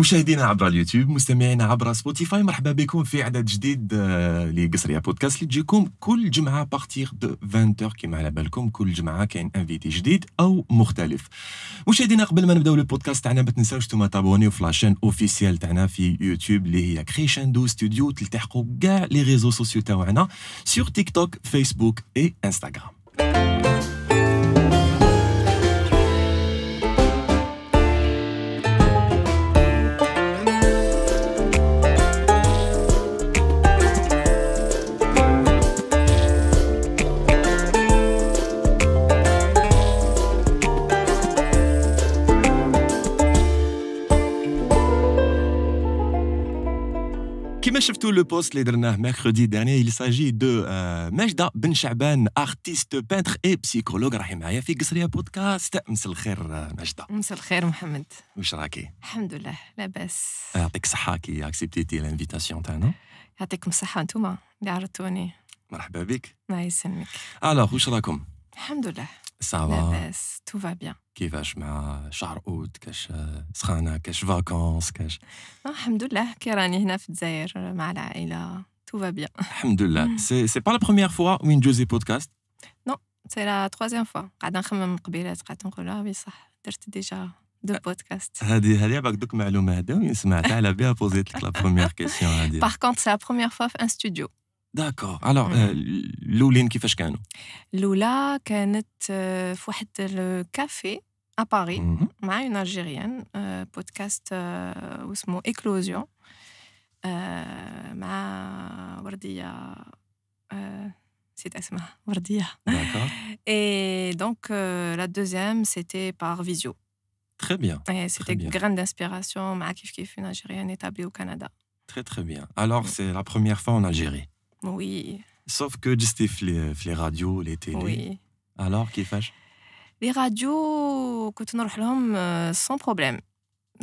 مشاهدينا عبر اليوتيوب، مستمعينا عبر سبوتيفاي، مرحبا بكم في عدد جديد لقصرية بودكاست اللي تجيكم كل جمعة بارتيغ دو 20 كيما على بالكم. كل جمعة كاين انفيتي جديد أو مختلف. مشاهدينا قبل ما نبداو البودكاست تاعنا ما تنساوش نتوما تابونيو في لاشين اوفيسيال تاعنا في يوتيوب اللي هي كريشاندو ستوديو، تلتحقوا كاع لي ريزو سوسيو تاعنا سيغ تيك توك، فيسبوك اي انستغرام. شفتوا لو بوست اللي درناه ميركودي داني، il s'agit de مجدة بن شعبان، artiste peintre et psychologue، راهي معايا في قصرية بودكاست. مساء الخير مجدة. مساء الخير محمد، واش راكي؟ الحمد لله لاباس. يعطيك الصحة كي اكسبتيتي الانفيتاسيون تاعنا. يعطيكم الصحة نتوما اللي عرضتوني. مرحبا بك. الله يسلمك. الوغ واش راكم؟ الحمد لله سافا لاباس، تو فا بيان. كيفاش مع شهر اوت؟ كاش سخانه؟ كاش فاكونس؟ كاش الحمد لله كي راني هنا في الجزائر مع العائله، تو فا بيان الحمد لله. سي با لا بروميير فوا وين جوزي بودكاست؟ نو سي لا تروازيام فوا. قاعده نخمم قبيله قعدت نقول اه وي صح درت ديجا دو بودكاست. هذه باك دوك معلومه هذا وين سمعتها على بها بوزيت لك لا بروميير كيسيون هذه. باغ كونت سي لا بروميير فوا في ان ستوديو. داكور. الوغ الاولين كيفاش كانوا؟ الاولى كانت في واحد الكافي à Paris مع une Algérienne بودكاست اسمه إكلوزيون مع وردية، نسيت اسمها، وردية. D'accord. Et donc la deuxième c'était par visio. Très bien. C'était grande inspiration مع كيف كيف une Algérienne établie au Canada. Très très bien. Alors c'est la première fois en Algérie. Oui. Sauf que juste les radios, les télés. Oui. Alors كيفاش؟ Les radios, quand on allait sans problème,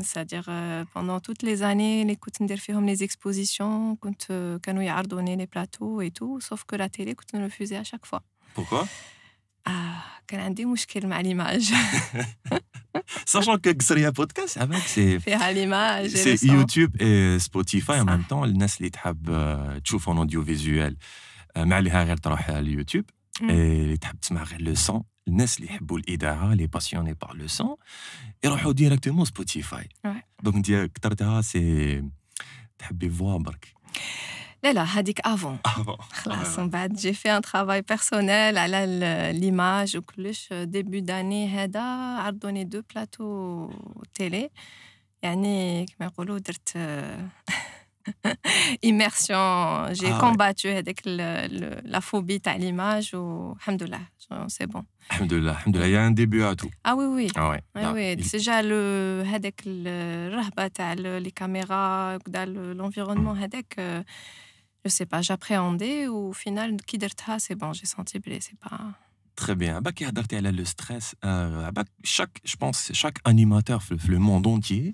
c'est-à-dire pendant toutes les années, les quand on faisait les expositions, quand on y ardonnait les plateaux et tout, sauf que la télé, quand on refusait à chaque fois. Pourquoi? Ah, كان عندي مشكل مع l'image. Sachant que Guessria podcast, avec c'est YouTube et Spotify en même temps, les gens qui aiment voir en audiovisuel, مع لها غير تروح على اليوتيوب. اللي تحب تسمع غير لو سون، الناس اللي يحبوا الاذاعه لي باسيوني بار لو سون يروحوا ديريكتومون سبوتيفاي. دونك انت كثرتها سي تحبي فوا برك؟ لا لا هذيك افون خلاص. من بعد جي في ان ترافاي بيرسونيل على ليماج وكلش. ديبي داني هذا عرضوني دو بلاتو تيلي، يعني كما يقولوا درت immersion. J'ai combattu avec la phobie de l'image. Alhamdoulilah, c'est bon. Alhamdoulilah, il y a un début à tout. Ah oui, oui. C'est déjà le rehbat, les caméras, l'environnement. Je sais pas, j'appréhendais. Au final, qui d'erta, c'est bon, j'ai senti blé, c'est pas... Très bien. Bah, qui a d'erta le stress. Je pense chaque animateur le monde entier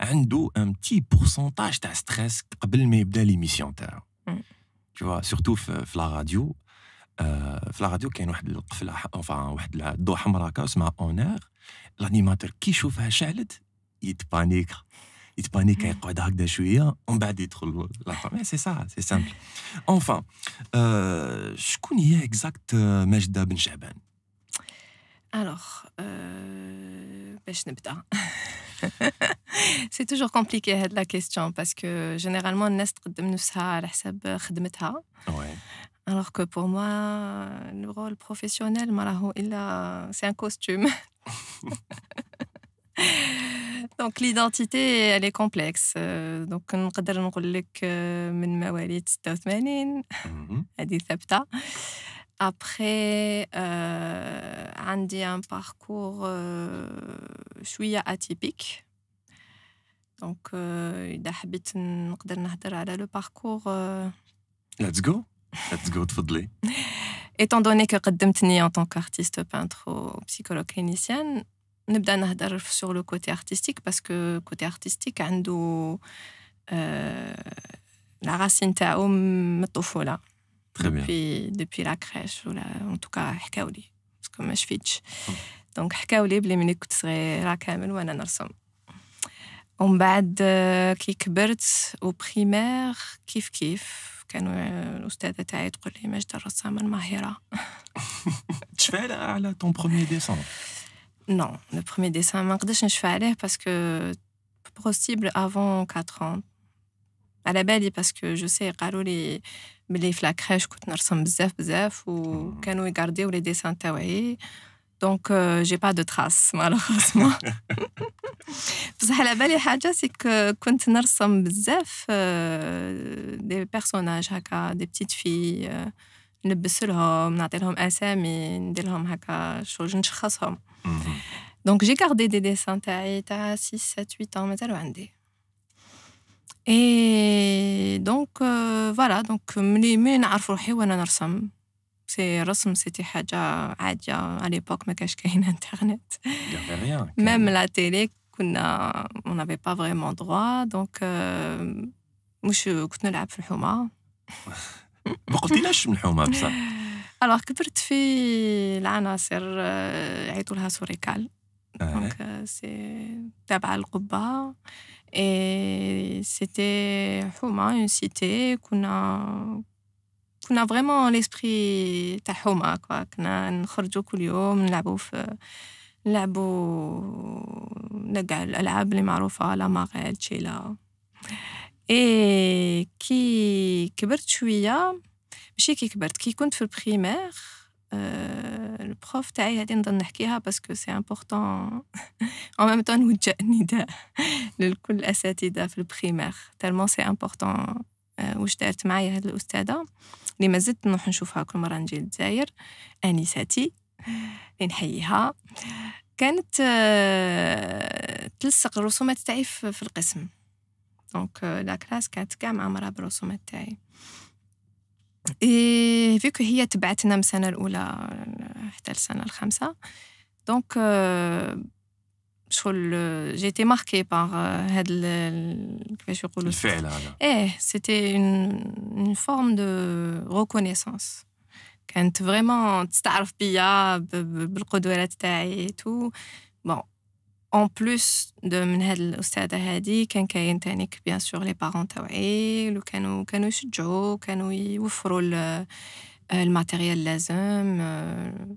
عنده un petit pourcentage de stress قبل ما يبدا l'émission تاعو. Tu vois, surtout في la radio. في la radio كاين واحد القفله، واحد الضوء حمراء اسمها اونير. الانيماتور كي يشوفها شعلت يتبانيك يتبانيك، يقعد هكذا شويه ومن بعد يدخل لا. سي سا سي سامبل. Enfin شكون هي اكزاكت مجدة بن شعبان؟ Alors باش نبدا. C'est toujours compliqué la question parce que généralement les gens قدم نفسها على حساب خدمتها. Alors que pour moi le rôle professionnel ما راهو إلا c'est un costume. Donc l'identité elle est complexe. Donc نقدر نقول لك من مواليد 86 هذه ثابتة. Après, j'ai un parcours شوية atypique. Donc, إذا حبيت نقدر نهضر على le parcours. Let's go. Let's go, تفضلي. Étant donné que قدمتني en tant qu'artiste peintre ou psychologue clinicienne, نبدأ نهضر sur le côté artistique parce que côté artistique عنده la racine تاعو من الطفولة. Depuis la crèche, ou en tout cas, hkaouli, parce que moi je fitch. Donc hkaouli, blé, mais écoute, serait la caméra ou un arsom. ومن بعد كي كبرت وبريمير كيف كيف كانوا الاستاذه تاعي تقول لي ماجدة الرسامه الماهره. تشفى على طون بروميي ديسان؟ نو لو بروميي ديسان ما نقدرش نشفى عليه باسكو بوسيبل افون 4 ans. على بالي باسكو جو سي قالوا لي بلي في لاكريش كنت نرسم بزاف بزاف وكانوا يغارديو لي ديسان تاوعي. Donc, j'ai pas de traces, malheureusement. بصح على بالي حاجة سيك كنت نرسم بزاف دي بيرسوناج هكا دي بتيت في نلبسلهم نعطيلهم أسامي نديرلهم هكا شغل نشخصهم. Donc j'ai gardé des dessins تاعي تاع 6 7 8 ans مازالو عندي. Et donc voilà, donc ملي نعرف روحي وانا نرسم سي رسم سيتي حاجه عاديه على ليبوك ما كاش كاين انترنت ميم لا تيلي كنا اون افي با فريمون دروا دونك مش كنت نلعب في الحومه. ما قلتيناش من الحومه بصح. الوغ كبرت في العناصر يعيطوا لها سوريكال دونك سي تابعه القبه اي سيتي حومه اون سيتي كنا فريمون ليسبري تاع حومه كوا كنا نخرجوا كل يوم نلعبوا كاع الالعاب اللي معروفه لا ماغيل تشيلا. اي كي كبرت شويه ماشي كي كبرت كي كنت في البريمير البروف تاعي هذه نظن نحكيها باسكو سي امبورطون اون ميم طون نوجه النداء لكل الاساتذه في البريمير تالمون سي امبورطون واش دارت معايا هاد الاستاذه اللي مازلت نروح نشوفها كل مره نجي للجزائر انيساتي اللي نحييها كانت تلصق الرسومات تاعي في القسم دونك لا كلاس كانت كاع معمره بالرسومات تاعي. اي فيك هي تبعتنا من السنه الاولى حتى السنه الخامسه دونك j'ai été marquée par le fait là. Eh, c'était une forme de reconnaissance. Quand vraiment tu t'arrives bien, بالقدوات تاعي et tout. Bon, en plus de من هاد الأستاذة هادي كان كاين تانيك bien sûr les parents تاعي اللي كانوا يشجعوا كانوا يوفروا الماتيريال لازم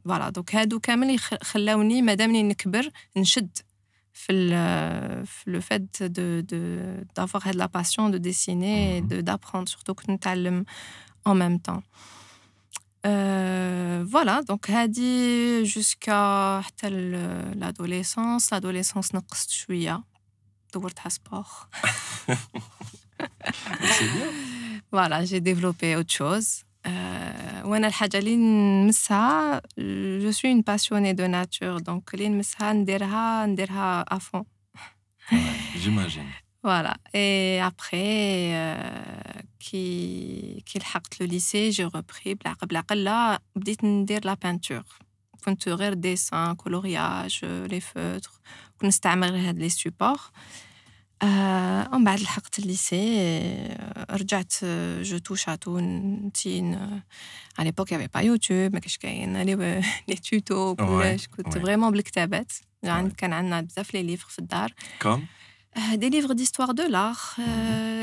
فوالا دوك هادو كامل خلاوني مادامني نكبر نشد في لو فات دو دافوار هاد لا باسيون دو ديسيني دو دابروند سورتو كنت نتعلم ان ميم طون فوالا دونك هادي جوسكا حتى لادوليسونس نقصت شويه دورتها سبور فوالا جي ديفلوبي اوت شوز وانا الحاجه اللي نمسها جو سوي اون باسيوني دو ناتور دونك اللي نمسها نديرها افون جيماجين فوالا. اي ابري كي لحقت لو ليسي جي ريبري بالعقل لا بديت ندير لا بانتور كنت غير ديسان كولورياج لي فوتر كنت نستعمل هاد لي سوبور. ومن بعد لحقت الليسي رجعت جو توش عطون تين على ليبوك يافي با يوتيوب ما كاش كاين لي توتو كلش كنت فريمون بالكتابات كان عندنا بزاف لي ليفغ في الدار كوم دي ليفغ ديستوار دو لار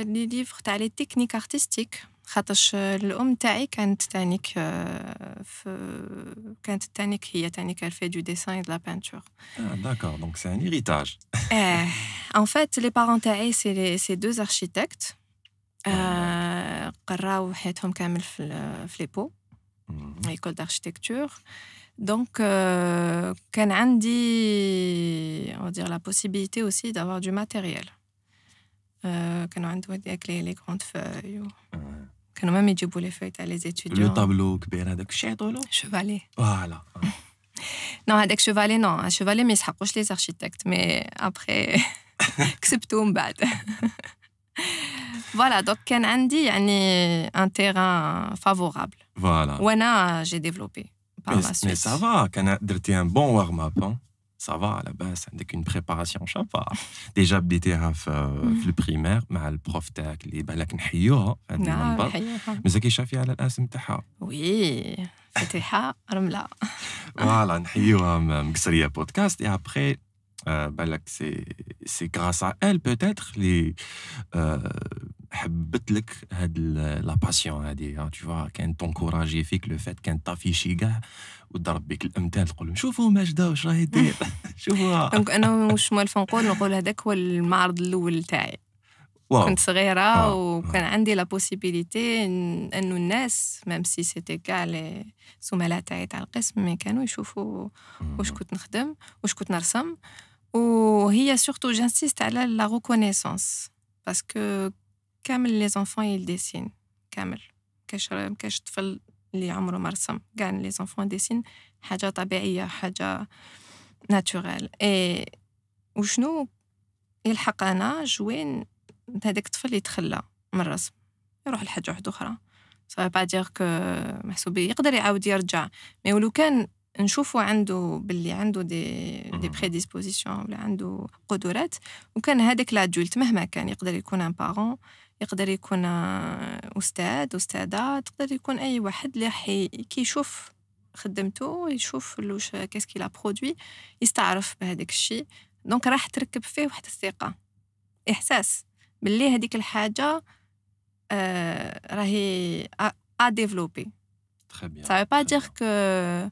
لي ليفغ تاع لي تكنيك ارتستيك خاطرش الام تاعي كانت تانيك هي تانيك الفي دو ديسان دو لا بانتور. داكور دونك سي ان هيريتاج. En fait, les parents تاعي سي دو architectes قراو حياتهم كامل في ليبو ايكول داركتيكتور دونك كان عندي on va dire la possibilité aussi d'avoir du matériel كانوا عندهم هذيك لي كروند فوي كانوا مام يجيبوا لي فوي تاع لي زيتيديون لو طابلو كبير هذاك الشيء يعطولو شوفالي فوالا نو هذاك شوفالي نو شوفالي ما يسحقوش لي زاركتيكت مي ابخي كسبتو من بعد فوالا دونك كان عندي يعني ان تيران فافورابل فوالا وانا جي ديفلوبي باغ لا سويت مي سافا كان درتي ان بون وارم اب Ça va, à la base, avec une préparation, ça va. Déjà, j'étais le primaire, mais le prof t'a dit, balak n'hiyouha, mais ça qui chafi à l'asm taha. Oui, fatiha, ramla. Voilà, n'hiyouha, Guessria podcast, et après, C'est grâce à elle peut-être les حبتلك هاد لا باسيون هادي tu vois كانت تنكوراجي فيك لو فات كانت طافيشي كاع وتضرب بك الامثال تقول لهم شوفوا ماجده واش راهي دير شوفوها. دونك انا واش مالفه نقول هذاك هو المعرض الاول تاعي. كنت صغيره وكان عندي لا بوسيبيليتي انه الناس ميم سي سيتي كاع لي زملاء تاعي تاع القسم ما كانوا يشوفوا واش كنت نخدم واش كنت نرسم. وهي سورتو جانسيست على لا ريكونيسونس باسكو كامل لي زونفون يديسين كامل كاش طفل اللي عمره ما رسم. كاع لي زونفون يديسين حاجه طبيعيه حاجه ناتورال. اي وشنو يلحق انا جوين هذاك الطفل يتخلى من الرسم يروح لحاجه واحده اخرى سا با دير كو محسوب يقدر يعاود يرجع. مي ولو كان نشوفوا عنده باللي عنده دي بريديسبوزيسيون ولا عنده قدرات وكان هذاك لادولت مهما كان يقدر يكون ان بارون يقدر يكون استاذ استاذه تقدر يكون اي واحد اللي كي يشوف خدمته يشوف واش كاسكي لا برودوي يستعرف بهذاك الشيء. دونك راح تركب فيه واحد الثقه احساس باللي هذيك الحاجه راهي ا ديفلوبي تري بيان. سا با دير كو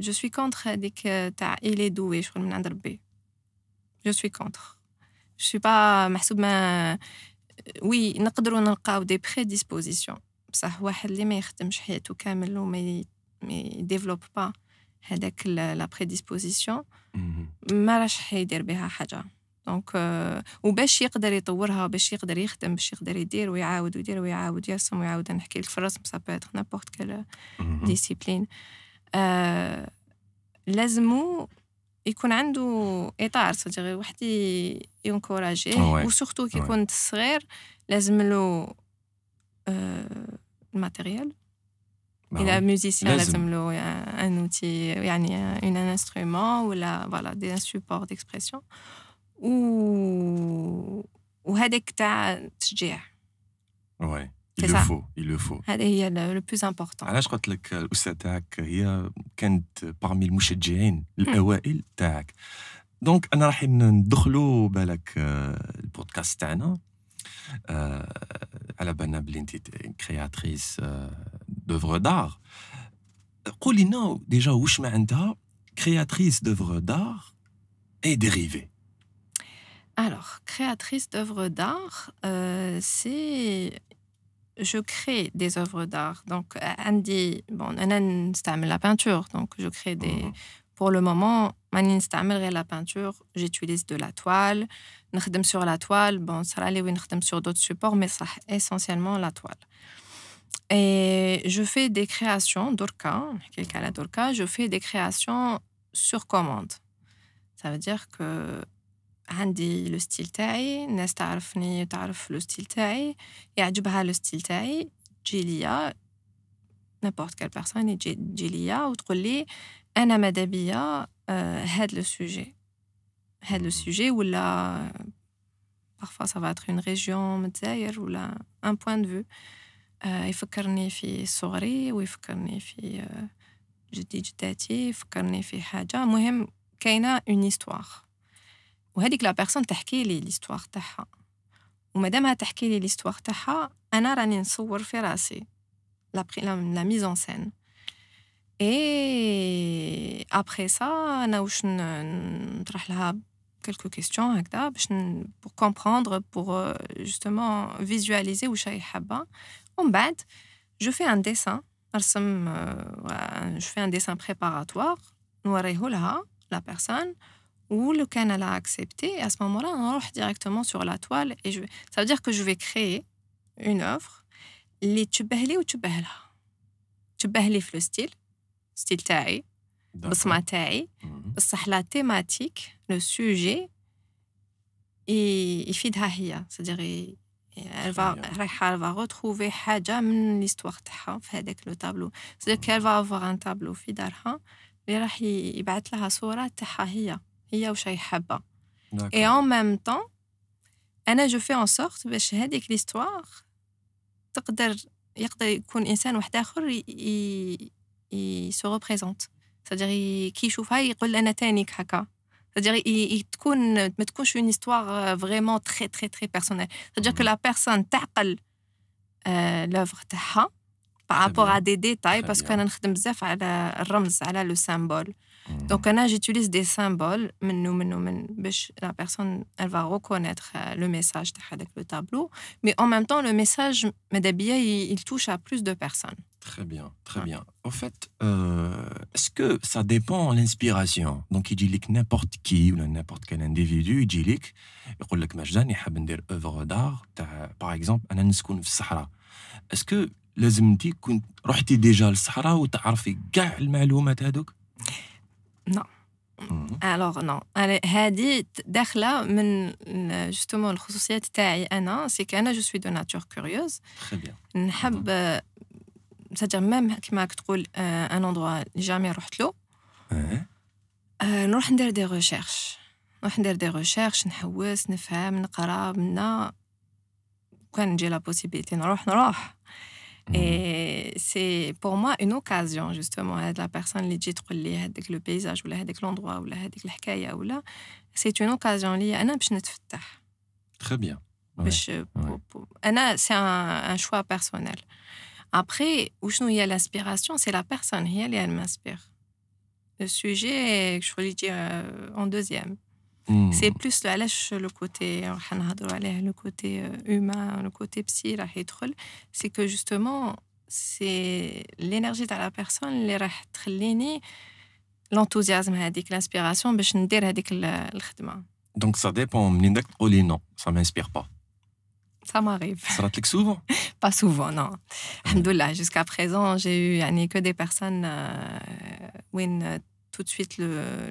je suis contre هذيك تاع il est doué شغل من عند ربي. je suis contre je suis pas محسوب ما وي نقدروا نلقاو دي بريديسبوزيسيون بصح واحد اللي ما يخدمش حياته كامل وما ديفلوب با هذاك لا بريديسبوزيسيون ما راش حيدير بها حاجه. دونك وباش يقدر يطورها باش يقدر يخدم باش يقدر يدير ويعاود ويدير ويعاود يرسم ويعاود. نحكي لك في الرسم سا بو اتر نابورت كال ديسيبلين لازمو يكون عنده اطار صدق غير واحد ينكوراجيه وسورتو كي يكون صغير لازم له الماتيريال. إذا موزيسيان لازم له ان اوتي يعني ان انسترومون ولا فوالا دي سوبور ديكسبرسيون وهذاك تاع التشجيع. وي il le faut هذا هي لو بلوس امبورطون. علاش قلت لك الاستاذ تاعك هي كانت بارمي المشجعين الاوائل تاعك. دونك انا راح ندخلوا بالك البودكاست تاعنا على بالنا بلي انت كرياتريس دوفغ دار. قولي لنا ديجا واش معناتها كرياتريس دوفغ دار اي ديريفي. Alors, créatrice d'œuvres d'art, c'est... Je crée des œuvres d'art. Donc, Andy, bon, on installe la peinture. Donc, je crée des... Pour le moment, on installe la peinture. J'utilise de la toile. On travaille sur la toile. Bon, ça va aller, oui, on travaille sur d'autres supports, mais ça, essentiellement la toile. Et je fais des créations d'orca. Quelqu'un a d'orca. Je fais des créations sur commande. Ça veut dire que... عندي لو ستيل تاعي الناس تعرفني تعرف لو ستيل تاعي يعجبها لو ستيل تاعي تجي ليا نابورت كال بيرسون يجي ليا وتقول لي انا ماذا بيا هاد لو سوجي هاد لو سوجي ولا بارفوا سا فا اتر اون ريجيون متزاير ولا ان بوين دو فيو يفكرني في صغري ويفكرني في جدي جداتي يفكرني في حاجه. مهم كاينه اون هيستوار وهذيك لا بيرسون تحكي لي ليستواغ تاعها ومادامها تحكي لي ليستواغ تاعها انا راني نصور في راسي لا ميز اون سين. اي ابري سا انا واش نطرح لها كلكو كيستيون هكذا باش بور كومبروندر بور جوستومون فيزواليزي واش راهي حابه. ومن بعد جو في ان ديسان نرسم جو في ان ديسان بريباراتوار نوريه لها لا بيرسون ou le canal a accepté, à ce moment-là, on va directement sur la toile. Et ça veut dire que je vais créer une œuvre. Les tubahli ou tubahla. Tubahli fait le style, style taï, basma taï, la thématique, le sujet, et fidha hiya. C'est-à-dire, elle va retrouver haja min l'histoire taha, avec le tableau. C'est-à-dire qu'elle va avoir un tableau fidarha, et elle va lui envoyer la sourate taha hiya. هي وش هي حابة. Et en même temps, أنا جو في en sorte باش هذيك ليستواغ تقدر يكون إنسان واحد آخر ي se représente. سادير كي يشوفها يقول انا تانيك هكا. سادير تكون ما تكونش اون استوار فريمون تري تري تري بيرسونيل. سادير كو لا بيرسون تعقل لوفر تاعها بارابور ا دي ديتاي باسكو انا نخدم بزاف على الرمز على لو سامبول. دونك انا جيتيليز دي سامبول من باش لا بيرسون elle va reconnaître le message تاع هذاك لو تابلو مي en même temps le message مدابيا il touche à plus de personnes. Très bien, très bien. Au fait, est-ce que ça dépend de l'inspiration? Donc, il dit que n'importe qui ou n'importe quel individu, il dit que Majdan, il veut faire une œuvre d'art, par exemple, « Anna Nskoun fi Sahara ». Est-ce que les amtis, tu es déjà au Sahara ou tu sais toutes les informations? Non. Alors, non. Hadi, dakhla, justement, la spécialité ta'i ana, c'est qu'ana, je suis de nature curieuse. Très bien. N'hab سادير ميم كيما راك تقول ان اندروا جامي رحت له نروح ندير دي ريشيرش نحوس نفهم نقرا منا كان نجي لا بوسيبيليتي نروح اي سي بور موا اون اوكازيون جوستومون هاد لا بيرسون اللي تجي تقول لي هذاك لو بيزاج ولا هذاك لوندروا ولا هذيك الحكايه ولا سي اون اوكازيون لي انا باش نتفتح. تري بيان باش انا سي ان شوا بيرسونيل. Après, où est l'inspiration? C'est la personne qui m'inspire. Le sujet, je voulais dire en deuxième. C'est plus le côté humain, le côté psy, c'est que justement, c'est l'énergie de la personne, l'enthousiasme, l'inspiration, pour faire le travail. Donc ça dépend, ça ne m'inspire pas. Ça m'arrive. Ça te souvent? Pas souvent, non. Alhamdoulilah, jusqu'à présent, j'ai eu que des personnes où tout de suite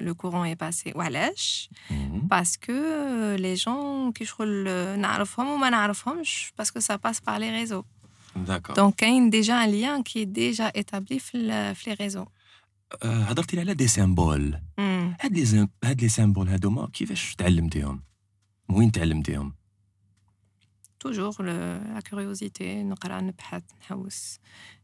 le courant est passé. Oualash, parce que les gens qui parce que ça passe par les réseaux. D'accord. Donc, il y a déjà un lien qui est déjà établi dans les réseaux. Hadarti ala des symboles. Had les symboles hadouma, kifash ta'allamtihom? Mouin ta'allamtihom? toujours la curiosité نقرأ نبحث نحوس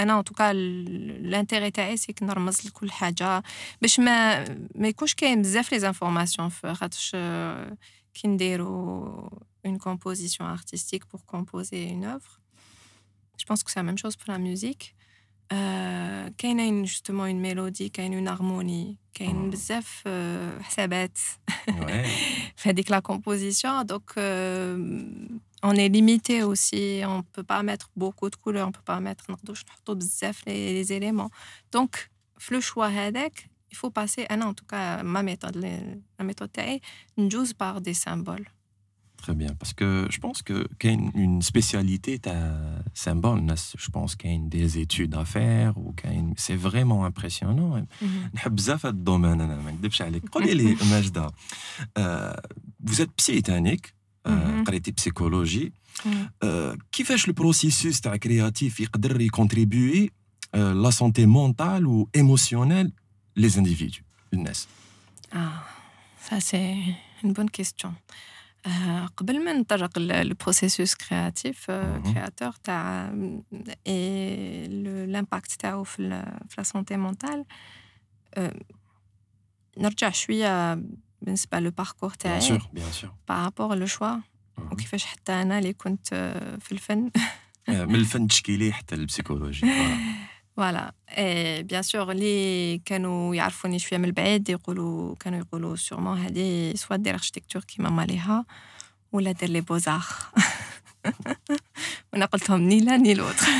انا ان توكا لانتيري تاعي سي كنرمز لكل حاجه باش ما يكونش كاين بزاف لي زانفورماسيون خاطرش كي نديرو اون كومبوزيسيون ارتستيك بور كومبوزي اون اوفر جو بونس كو سا ميم شوز بور لا ميوزيك كاينين جوستومون اون ميلودي كاين اون هارموني كاين بزاف حسابات في هذيك لا كومبوزيسيون. دونك on est limité aussi, on ne peut pas mettre beaucoup de couleurs, on ne peut pas mettre les éléments. Donc, le choix, il faut passer, en tout cas, ma méthode, nous par des symboles. Très bien, parce que je pense qu'il y a une spécialité de symboles, je pense qu'il y a des études à faire, c'est vraiment impressionnant. J'aime beaucoup ce domaine, je ne vais pas dire. Dis-moi, Medjda, vous êtes psychanalyste. قريتي بسيكولوجي. كيفاش البروسيسوس تاع كرياتيف يقدر يكونتريبيي لا سونتي مونتال و ايموسيونيل لي زانديفيدو الناس؟ سا سي اون بون كيستيون. قبل ما نطرق للبروسيسوس كرياتيف كرياتور تاع اي لامباكت تاعو في لا سونتي مونتال نرجع شويه بالنسبة للباركور تاعي بارابور لو شوا وكيفاش حتى أنا اللي كنت في الفن من الفن التشكيلي حتى البسيكولوجي فوالا. بيان سور اللي كانوا يعرفوني شوية من البعيد كانوا يقولوا سيغمون هادي سوا دير أركتيكتور كيما ماليها ولا دير لي بوزار وأنا قلت لهم ني لا ني لوطخ.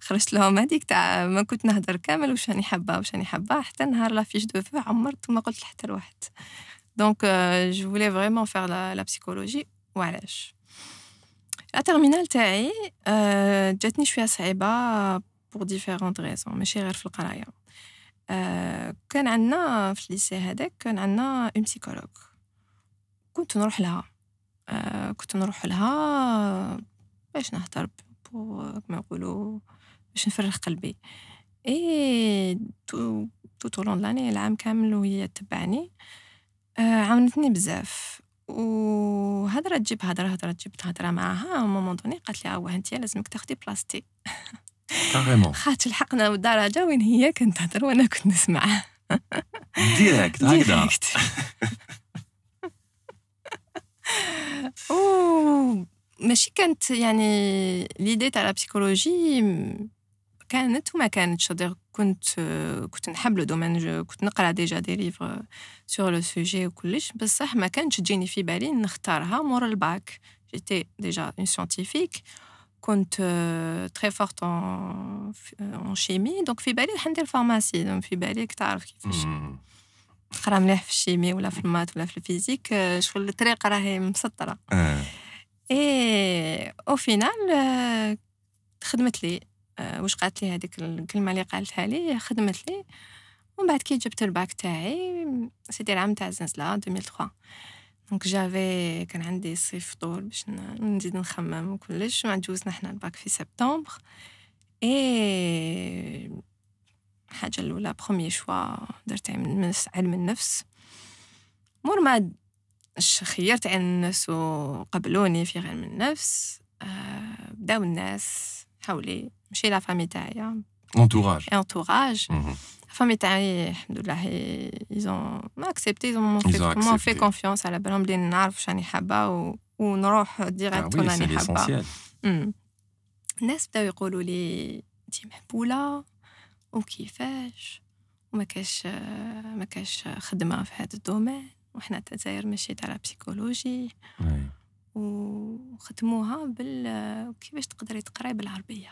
خرجت لهم هذيك تاع ما كنت نهضر كامل واش راني حابه حتى نهار لافيش دو فو عمرت وما قلت لحتى لواحد. دونك جو فولي فريمون فير لا بسيكولوجي. وعلاش لا تيرمينال تاعي جاتني شويه صعيبه بور ديفيرونت ريزون ماشي غير في القرايه. كان عندنا في الليسي هذاك كان عندنا اون بسيكولوج كنت نروح لها باش نهضر كما يقولوا باش نفرغ قلبي. اي تو طولون لاني العام كامل وهي تبعني، عاونتني بزاف. وهضره تجيب هضره، هضره معاها. مومون دوني قالت لي اوه انت لازمك تاخدي بلاستيك كاريمون، خاطر لحقنا بالدرجه وين هي كانت تهضر وانا كنت نسمع ديريكت هكذا. او ماشي كانت يعني ليدي تاع لا بسيكولوجي كانت وما كانتش، كنت نحب لو دومين، كنت نقرا ديجا دي ليفر سور لو سوجي وكلش، بصح ما كانتش تجيني في بالي نختارها مور الباك. جيتي ديجا اون سيانتيفيك، كنت تري فورت اون شيمي، دونك في بالي راح ندير فارماسي. دونك في بالي تعرف كيفاش نقرا مليح في الشيمي ولا في المات ولا في الفيزيك، شغل الطريقه راهي مسطره. اي او فينال خدمت لي واش قالت لي هذيك الكلمه اللي قالتها لي، خدمت لي. ومن بعد كي جبت الباك تاعي سيتي العام تاع الزنزله 2003، دونك جافي كان عندي صيف طول باش نزيد نخمم وكلش. مع تجوزنا حنا الباك في سبتمبر. اي الحاجه الاولى بروميي شوا درتها من علم النفس، مور ما خيرت علم النفس وقبلوني في علم النفس، بداو الناس حولي، ماشي لا فامي تاعي، انتوراج. الفامي تاعي الحمد لله ايزون اكسبتي، مون في كونفيونس، على بالهم بلي نعرف واش راني حابه ونروح ديريكت وانا راني حابه. الناس بداو يقولوا لي انتي محبوله وكيفاش، وما كاش خدمه في هذا الدومين، وحنا تزاير ماشي تاع لا بسيكولوجي، وختموها بال كيفاش تقدري تقراي بالعربيه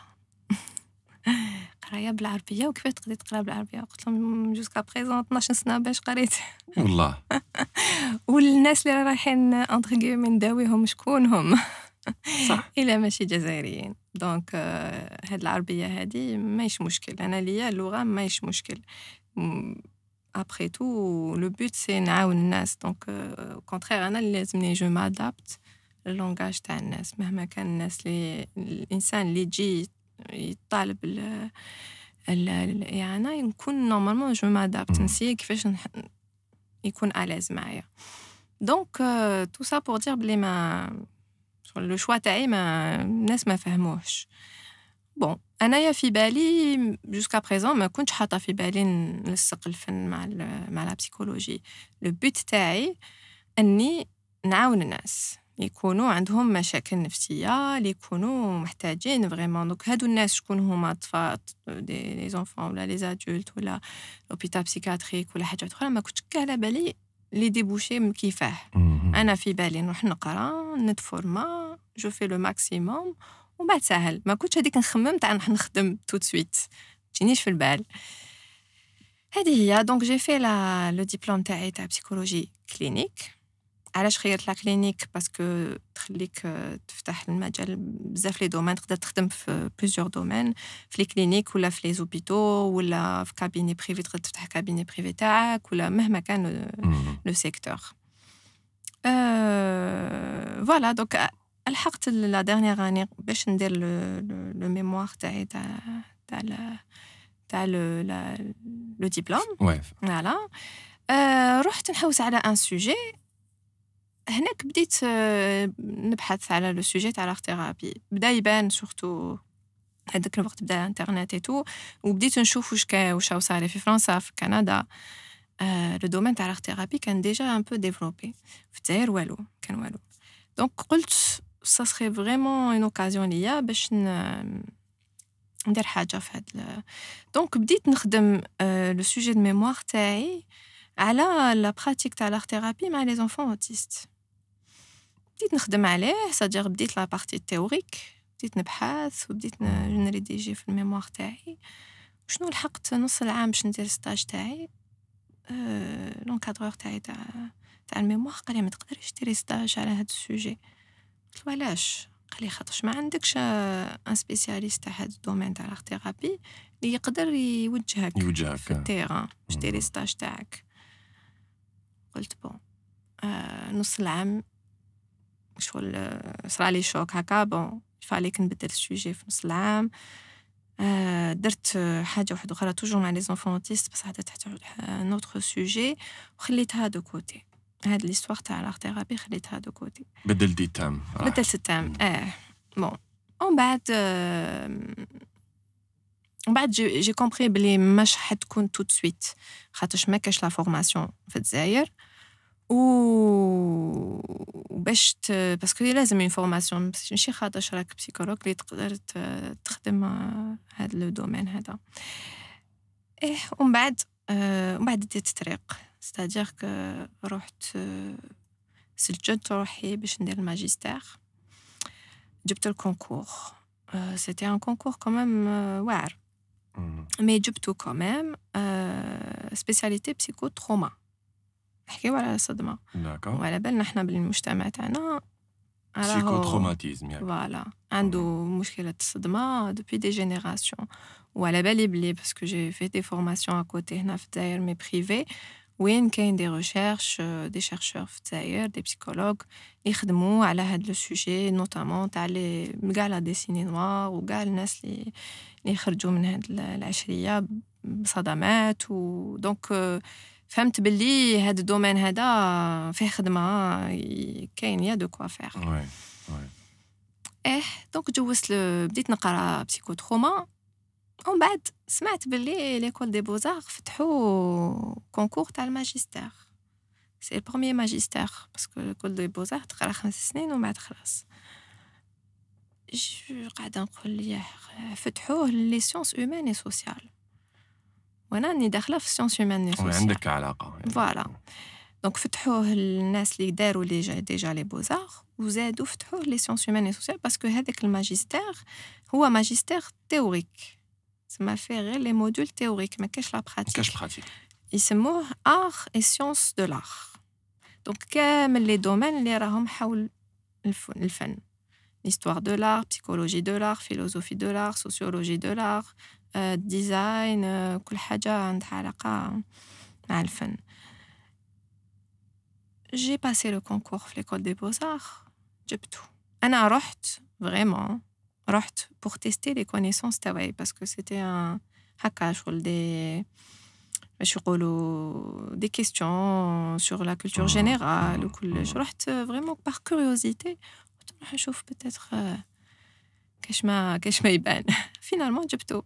قرايه بالعربيه وكيفاش تقدري تقراي بالعربيه. قلت لهم جوسكا بريزون 12 سنه باش قريت والله. والناس اللي رايحين اونتر كيومي نداويهم شكونهم صح الا ماشي جزائريين. دونك هاد العربيه هادي ماهيش مشكل، انا ليا اللغه ماهيش مشكل. ابخي تو لو بوت سي نعاون الناس، دونك كونترير انا اللي لازمني جو مادابت اللونغاج تاع الناس. مهما كان الناس اللي الانسان اللي يجي يطالب يعني نكون نورمالمون جو مادابت، نسي كيفاش يكون الاز معايا. دونك تو سا بور دير بلي ما لو شوا تاعي ما الناس ما فهموهش. بون انايا في بالي جوسكا بريزون ما كنتش حاطه في بالي نلصق الفن مع لا بسيكولوجي. لو بوت تاعي اني نعاون الناس يكونوا عندهم مشاكل نفسيه، اللي يكونوا محتاجين فريمون. دونك هادو الناس شكون هما؟ اطفال، لي زونفون ولا لي زادولت ولا لوبيتال بسيكاتريك ولا حاجه اخرى. ما كنتش كاع على بالي لي ديبوشي من كيفاه. انا في بالي نروح نقرا نتفورما جو في لو ماكسيموم ومن بعد ساهل. ما كنتش هذيك نخمم تاع نروح نخدم توت سويت، تجينيش في البال. هذه هي. دونك جي في لا لو ديبلوم تاعي تاع بسيكولوجي كلينيك. علاش خيرت لا كلينيك؟ باسكو تخليك تفتح المجال بزاف لي دومين، تقدر تخدم في بليزيور دومين، في لي كلينيك ولا في لي زوبيتو ولا في كابيني بريفي، تقدر تفتح كابيني بريفي تاعك ولا مهما كان لو سيكتور. فوالا دونك الحقت لا ديرنيير اني باش ندير لو ميموار تاعي تاع لو ديبلوم. فوالا رحت نحوس على ان سوجي. هناك بديت نبحث على لو سوجي تاع لاغتيرابي. بدا يبان سورتو هذاك الوقت، بدا الانترنت اي تو، وبديت نشوف واش صاري في فرنسا، في كندا. لو دومين تاع لاغتيرابي كان ديجا ان بو ديفلوبي، في الجزائر والو، كان والو. دونك قلت سا سخي فريمون اون اوكازيون ليا باش ندير حاجه في هاد. دونك بديت نخدم لو سوجي دو ميموار تاعي على لا براتيك تاع لاغتيرابي مع لي زونفون اوتيست. بديت نخدم عليه، صادير بديت لا بارتي تيوريك، بديت نبحث وبديت نريديجي في الميموار تاعي. شنو لحقت نص العام باش ندير ستاج تاعي. لونكادرور تاعي تاع الميموار قال لي ما تقدريش ديري ستاج على هذا السوجي. قلت له علاش؟ قال لي خاطرش ما عندكش ان سبيسياليست تاع هذا الدومين تاع لاغتيرابي اللي يقدر يوجهك في التيران باش ديري ستاج تاعك. قلت بون نص العام شغل صرالي شوك هكا بون فالي كنبدل السوجي في نص العام. درت حاجه واحده اخرى توجور مع لي زونفونتيست بصح درت حتى نوتر سوجي وخليتها دو كوتي. هاد ليستوار تاع لاغ ثيرابي خليتها دو كوتي، بدلتي التام، بدلت التام. بون ومن بعد جي كومبري بلي ماش حتكون توت سويت خاطرش ما كاش لا فورماسيون في الجزائر، وباش باسكو لازم اون فورماسيون ماشي خاطرش راك بسيكولوج اللي تقدر تخدم هاد لو دومين هذا. ومن بعد ديت الطريق ستادير ك رحت سجلت روحي باش ندير الماجستير، جبت الكونكور. سيتي ان كونكور كومام واعر مي جبتو كومام. سبيسياليتي بسيكو تروما، نحكيو على الصدمه وعلى بالنا حنا بالمجتمع تاعنا بسيكو تروماتيزم يعني فوالا عنده مشكله الصدمه دوبوي دي جينيراسيون. وعلى بالي بلي باسكو جي في دي فورماسيون ا كوتي هنا في الجزائر مي بريفي وين كاين دي ريشيرش دي شيرشور في الجزائر دي بسيكولوج يخدموا على هاد لو سوجي نوتامون تاع لي كاع لا ديسيني نوار وكاع الناس اللي يخرجوا من هاد العشريه بصدمات. ودونك فهمت بلي هاد الدومين هذا فيه خدمه كاين يا دو كوا فير. وي وي دونك جوزت بديت نقرا بسيكو تروما. ومن بعد سمعت بلي ليكول دي بوزار فتحوا كونكور تاع الماجستير، سي البروميي ماجستير باسكو ليكول دي بوزار تقرا 5 سنين ومن بعد خلاص. قاعده نقول لي فتحوه لي سيونس هومان اي سوسيال وانا راني داخله في السيونس هومان اي سوسيال وعندك علاقه فوالا يعني. دونك فتحوه الناس اللي داروا لي ديجا لي بوزار وزادوا فتحوه لي سيونس هومان اي سوسيال باسكو هذاك الماجستير هو ماجستير تيوريك تما فيه غير لي موديول تيوريك ما كاش لا براتيك، كاش براتيك. يسموه ار اي سيونس دو لار، دونك كامل لي دومين اللي راهم حول الفن، ليستوار دو لار، بسيكولوجي دو لار، فيلوزوفي دو لار، سوسيولوجي دو لار، ديزاين، كل حاجه عندها علاقه مع الفن. جي باسي لو كونكور في ليكول دي بوزار جبتو. انا رحت فريمون رحت بور تيستي لي كونيسونس تاعي باسكو سيتي ان هكا شغل دي باش يقولوا دي كيستيون سور لا كولتور جينيرال وكلش. رحت فريمون باغ كوريوزيتي نروح نشوف بيتيتر كاش ما يبان. فينالمون جبتو.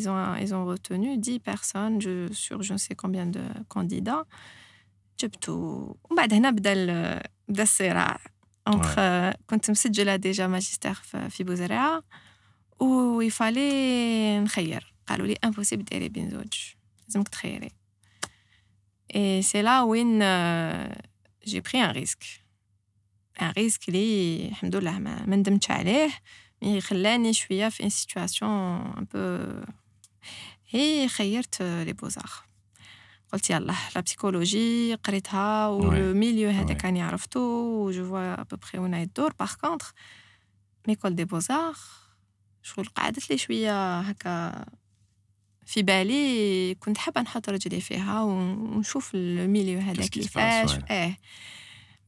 Ils ont retenu 10 personnes sur je ne sais combien de candidats. جبتو. ومن بعد هنا بدا الصراع. كنت مسجله ديجا ماجستير في بوزرعه ويفالي نخير، قالوا لي امبوسيبل ديري بين زوج، لازمك تخيري. اي سي لا وين جي بري ان ريسك، ان ريسك لي الحمد لله ما ندمتش عليه، مي خلاني شويه في ان سيتواسيون ان بو. هي خيرت لي بوزار، قلت يلا لا بسيكولوجي قريتها ولو ميليو هذاك راني عرفتو وجو فوا ابوبخي وين يدور. باغ كونطخ ميكول دي بوزار شغل قعدت لي شويه هكا في بالي، كنت حابه نحط رجلي فيها ونشوف الميليو هذا كيفاش.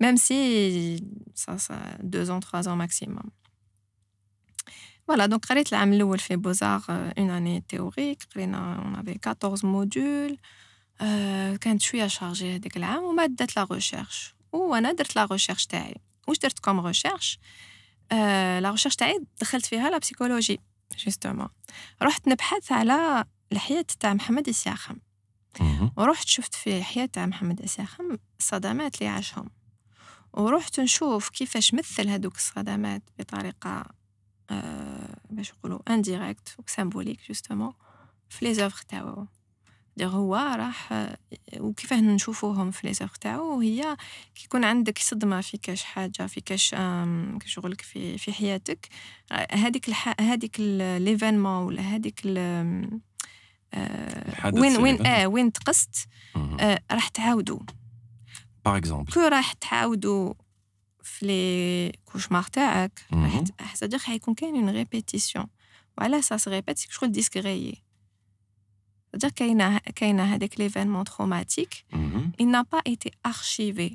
ميم سي سا 2 ans 3 ans ماكسيموم فوالا. دونك قريت العام الاول في بوزار اون اني تيوريك، قرينا اون افي 14 موديول. كانت شويه شارجي هذاك العام وما دات لا ريشيرش وانا درت لا ريشيرش تاعي. واش درت كوم ريشيرش؟ لا ريشيرش تاعي دخلت فيها لا بسيكولوجي جوستومون. رحت نبحث على الحياه تاع محمد إسياخم ورحت شفت في الحياه تاع محمد إسياخم الصدمات اللي عاشهم، ورحت نشوف كيفاش مثل هذوك الصدمات بطريقه باش نقولوا انديريكت وسيمبوليك جوستومون في لي زوفر تاعو. هو راح وكيفاه نشوفوهم في لي زوغ تاعو. هي كيكون عندك صدمه في كاش حاجه في كاش شغلك في حياتك، هذيك ليفينمون ولا هذيك وين تقصت راح تعاودوا. باغ اكزومبل كو راح تعاودوا في لي كوشمار تاعك، صدق حيكون كاين اون ريبيتيسيون وعلى اساس ريبيت سيك شغل ديسكريي. C'est-à-dire qu'il y a cet événement traumatique, il n'a pas été archivé.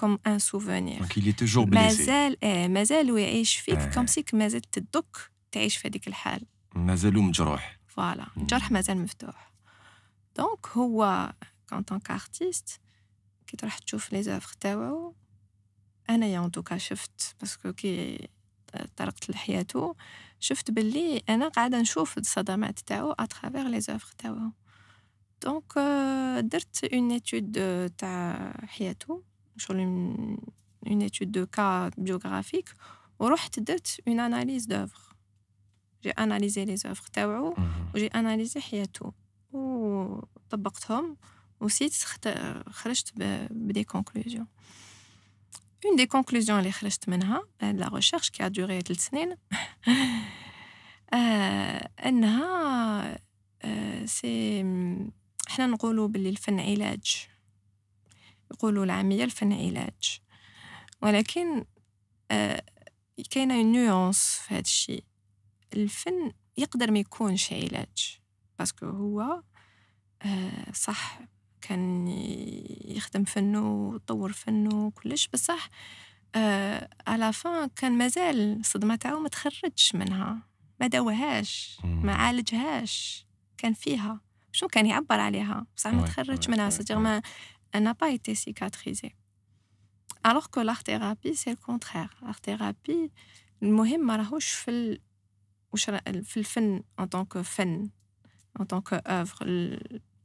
comme un souvenir. Donc il est toujours blessé. مازال مازال ويعيش فيك كم سيك مازال تدك تعيش في هذيك الحال. مازالو مجروح. فوالا الجرح مازال مفتوح. دونك هو كونتونك ارتيست كي تروح تشوف لي زافغ تاوعو انايا اونتوكا شفت باسكو كي طرقت لحياتو شفت باللي انا قاعده نشوف الصدمات تاعو اترافيغ لي زافغ تاوعو. دونك درت اون اتود تاع حياتو شغل اون اتود دو كا بيوغرافيك ورحت درت اون اناليز دوفغ. جي اناليزي لي زافغ تاوعو وجي اناليزي حياتو وطبقتهم وسيت خرجت بدي كونكلوزيون. اون دي كونكلوزيون اللي خرجت منها هاد لا ريشيرش كي ادوري 3 سنين انها سي احنا نقولوا باللي الفن علاج، يقولوا العاميه الفن علاج، ولكن كاينه اون نيونس في هذا الشيء. الفن يقدر ما يكونش علاج باسكو هو صح كان يخدم فنه وطور فنه وكلش، بصح على فان كان مازال الصدمه تاعو ما تخرجش منها، ما داوهاش، ما عالجهاش، كان فيها شنو كان يعبر عليها بصح ما تخرجش منها. صدير ما انا با ايتي سيكاتريزي الوغ كو لارت ثيرابي سي الكونترير. لارت ثيرابي المهم ما راهوش في الفن ان طونك فن ان طونك اوفر،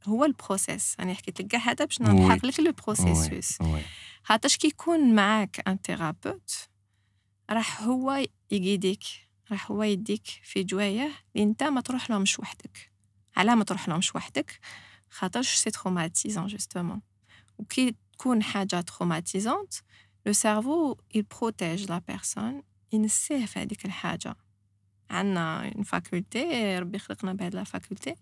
هو البروسيس. انا حكيت لك كاع هذا باش نحقق لك لو بروسيسوس. خاطرش كي يكون معاك ان ثيرابوت راح هو يقيديك، راح هو يديك في جوايه اللي انت ما تروح لهمش وحدك. علاه ما تروح لهمش وحدك؟ خاطرش سي تروماتيزون جوستومون، وكي تكون حاجه تروماتيزونت لو سيرفو يل بروتيج لا بيرسون، ينسيه في هذيك الحاجه. عندنا اون فاكولتي ربي خلقنا بهاد لا فاكولتي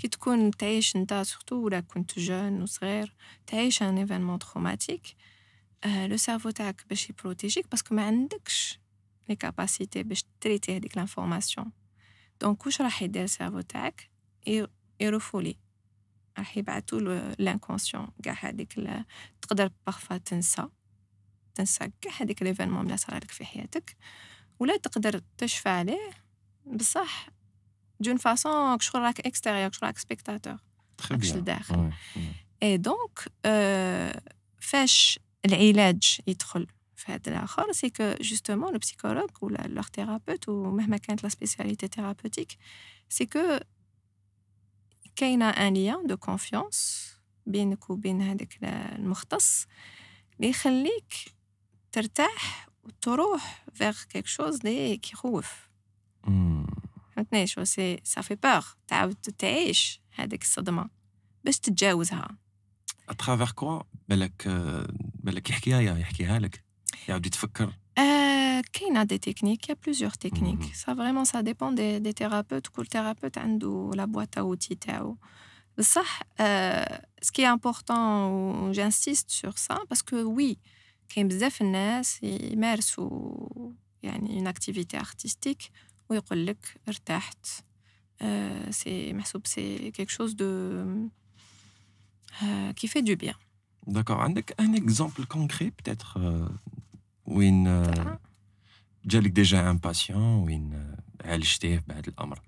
كي تكون تعيش انت سورتو ولا كنت جون وصغير تعيش ان ايفينمون تروماتيك، لو سيرفو تاعك باش يبروتيجيك باسكو ما عندكش لي كاباسيتي باش تريتي هذيك لانفورماسيون. دونك واش راح يدير السيرفو تاعك؟ يرفولي، راح يبعثو لانكونسيون كاع هذيك. تقدر بارفا تنسى كاع هذيك ليفينمون اللي صرالك في حياتك، ولا تقدر تشفى عليه بصح دون فاصون كشغل راك اكستيريور، كشغل راك سبيكتاتور، ماكش لداخل. اي دونك فاش العلاج يدخل في هذا الاخر سي كو جوستومون لو بسيكولوج ولا لوغ ثيرابوت ومهما كانت لا سبيسياليتي ثيرابوتيك سي كو كاينه ان ليان دو كونفيونس بينك وبين هذاك المختص اللي يخليك ترتاح وتروح فيغ كيك شوز لي كيخوف. فهمتني شو سي صافي باغ تعاود تعيش هذيك الصدمه باش تتجاوزها. اترافيغ كوا بالك يحكيها لك يعاود يتفكر. كاينه دي تكنيك، يا بليزيور تكنيك، سا فريمون سا ديبون دي ثيرابوت. كل ثيرابوت عنده لا بواط اوتي تاعو، بصح سكي امبورطون جانسيست سور سا باسكو وي كاين بزاف الناس يمارسوا يعني اون اكتيفيتي ارتستيك ويقول لك ارتحت، سي محسوب سي كيك شوز دو كي في دو بيان. داكور، عندك ان اكزومبل كونكري بتاتر وين جالك ديجا ان باسيون وين عالجتيه بعد الامر؟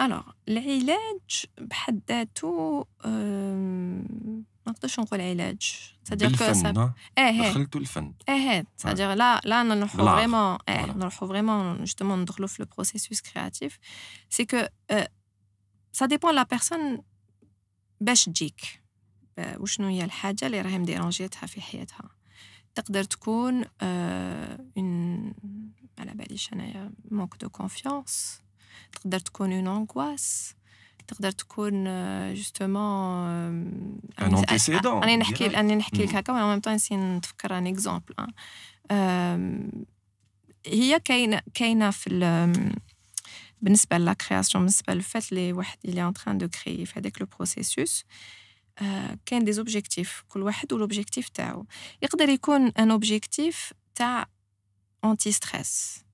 الوغ العلاج بحد ذاته ما نقدرش نقول علاج، سادير كو سا دخلتو الفن. سادير لا نروحو فريمون نروحو فريمون جوستومون ندخلو في لو بروسيسوس كرياتيف. سي كو سا ديبون لا بيرسون باش تجيك وشنو هي الحاجه اللي راهي مديرونجيتها في حياتها. تقدر تكون اون على باليش انايا مونك دو كونفيونس، تقدر تكون اون انغواس، تقدر تكون جوستومون ان انتيسيدون. راني نحكي لك هكا ومام طون نسي نتفكر ان اكزومبل. هي كاينه في بالنسبه لا كرياسيون، بالنسبه للفات اللي واحد اللي ان تران دو كري في هذاك لو بروسيسوس كاين دي زوبجيكتيف، كل واحد والوبجيكتيف تاعو. يقدر يكون ان اوبجيكتيف تاع انتي ستريس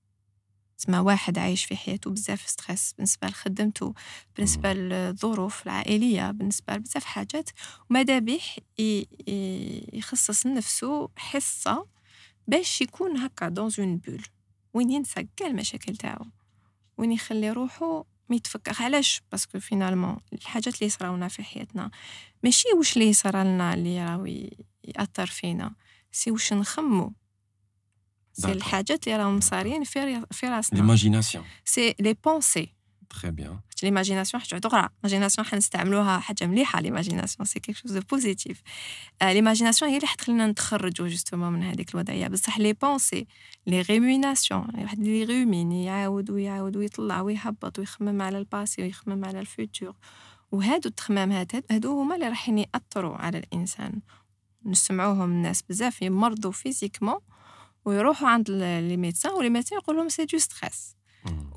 زعما واحد عايش في حياته بزاف ستريس بالنسبه لخدمته، بالنسبه للظروف العائليه، بالنسبه لبزاف حاجات، وماذا به يخصص لنفسه حصه باش يكون هكا دون اون بول وين ينسى كاع المشاكل تاعو، وين يخلي روحه ما يتفكر. علاش؟ باسكو فينالمون الحاجات اللي صراونا في حياتنا ماشي واش اللي صرا لنا اللي راوي ياثر فينا، سي واش نخمو، سي الحاجات اللي راهم صارين في راسنا. ليماجيناسيون سي لي بونسي. تري بيان. ليماجيناسيون حاجه اخرى، ليماجيناسيون حنستعملوها حاجه مليحه. ليماجيناسيون سي كيك شوز دو بوزيتيف. ليماجيناسيون هي اللي حتخلينا نتخرجوا جوستومون من هذيك الوضعيه، بصح لي بونسي لي ريميناسيون، واحد لي ريمين يعاود ويعاود ويطلع ويهبط ويخمم على الباسي ويخمم على الفوتور، وهادو التخمامات هادو هما اللي راحين ياثروا على الانسان. نسمعوهم الناس بزاف يمرضوا فيزيكمون ويروحوا عند لي ميدسان، ولي ميدسان يقول لهم سي دو ستريس،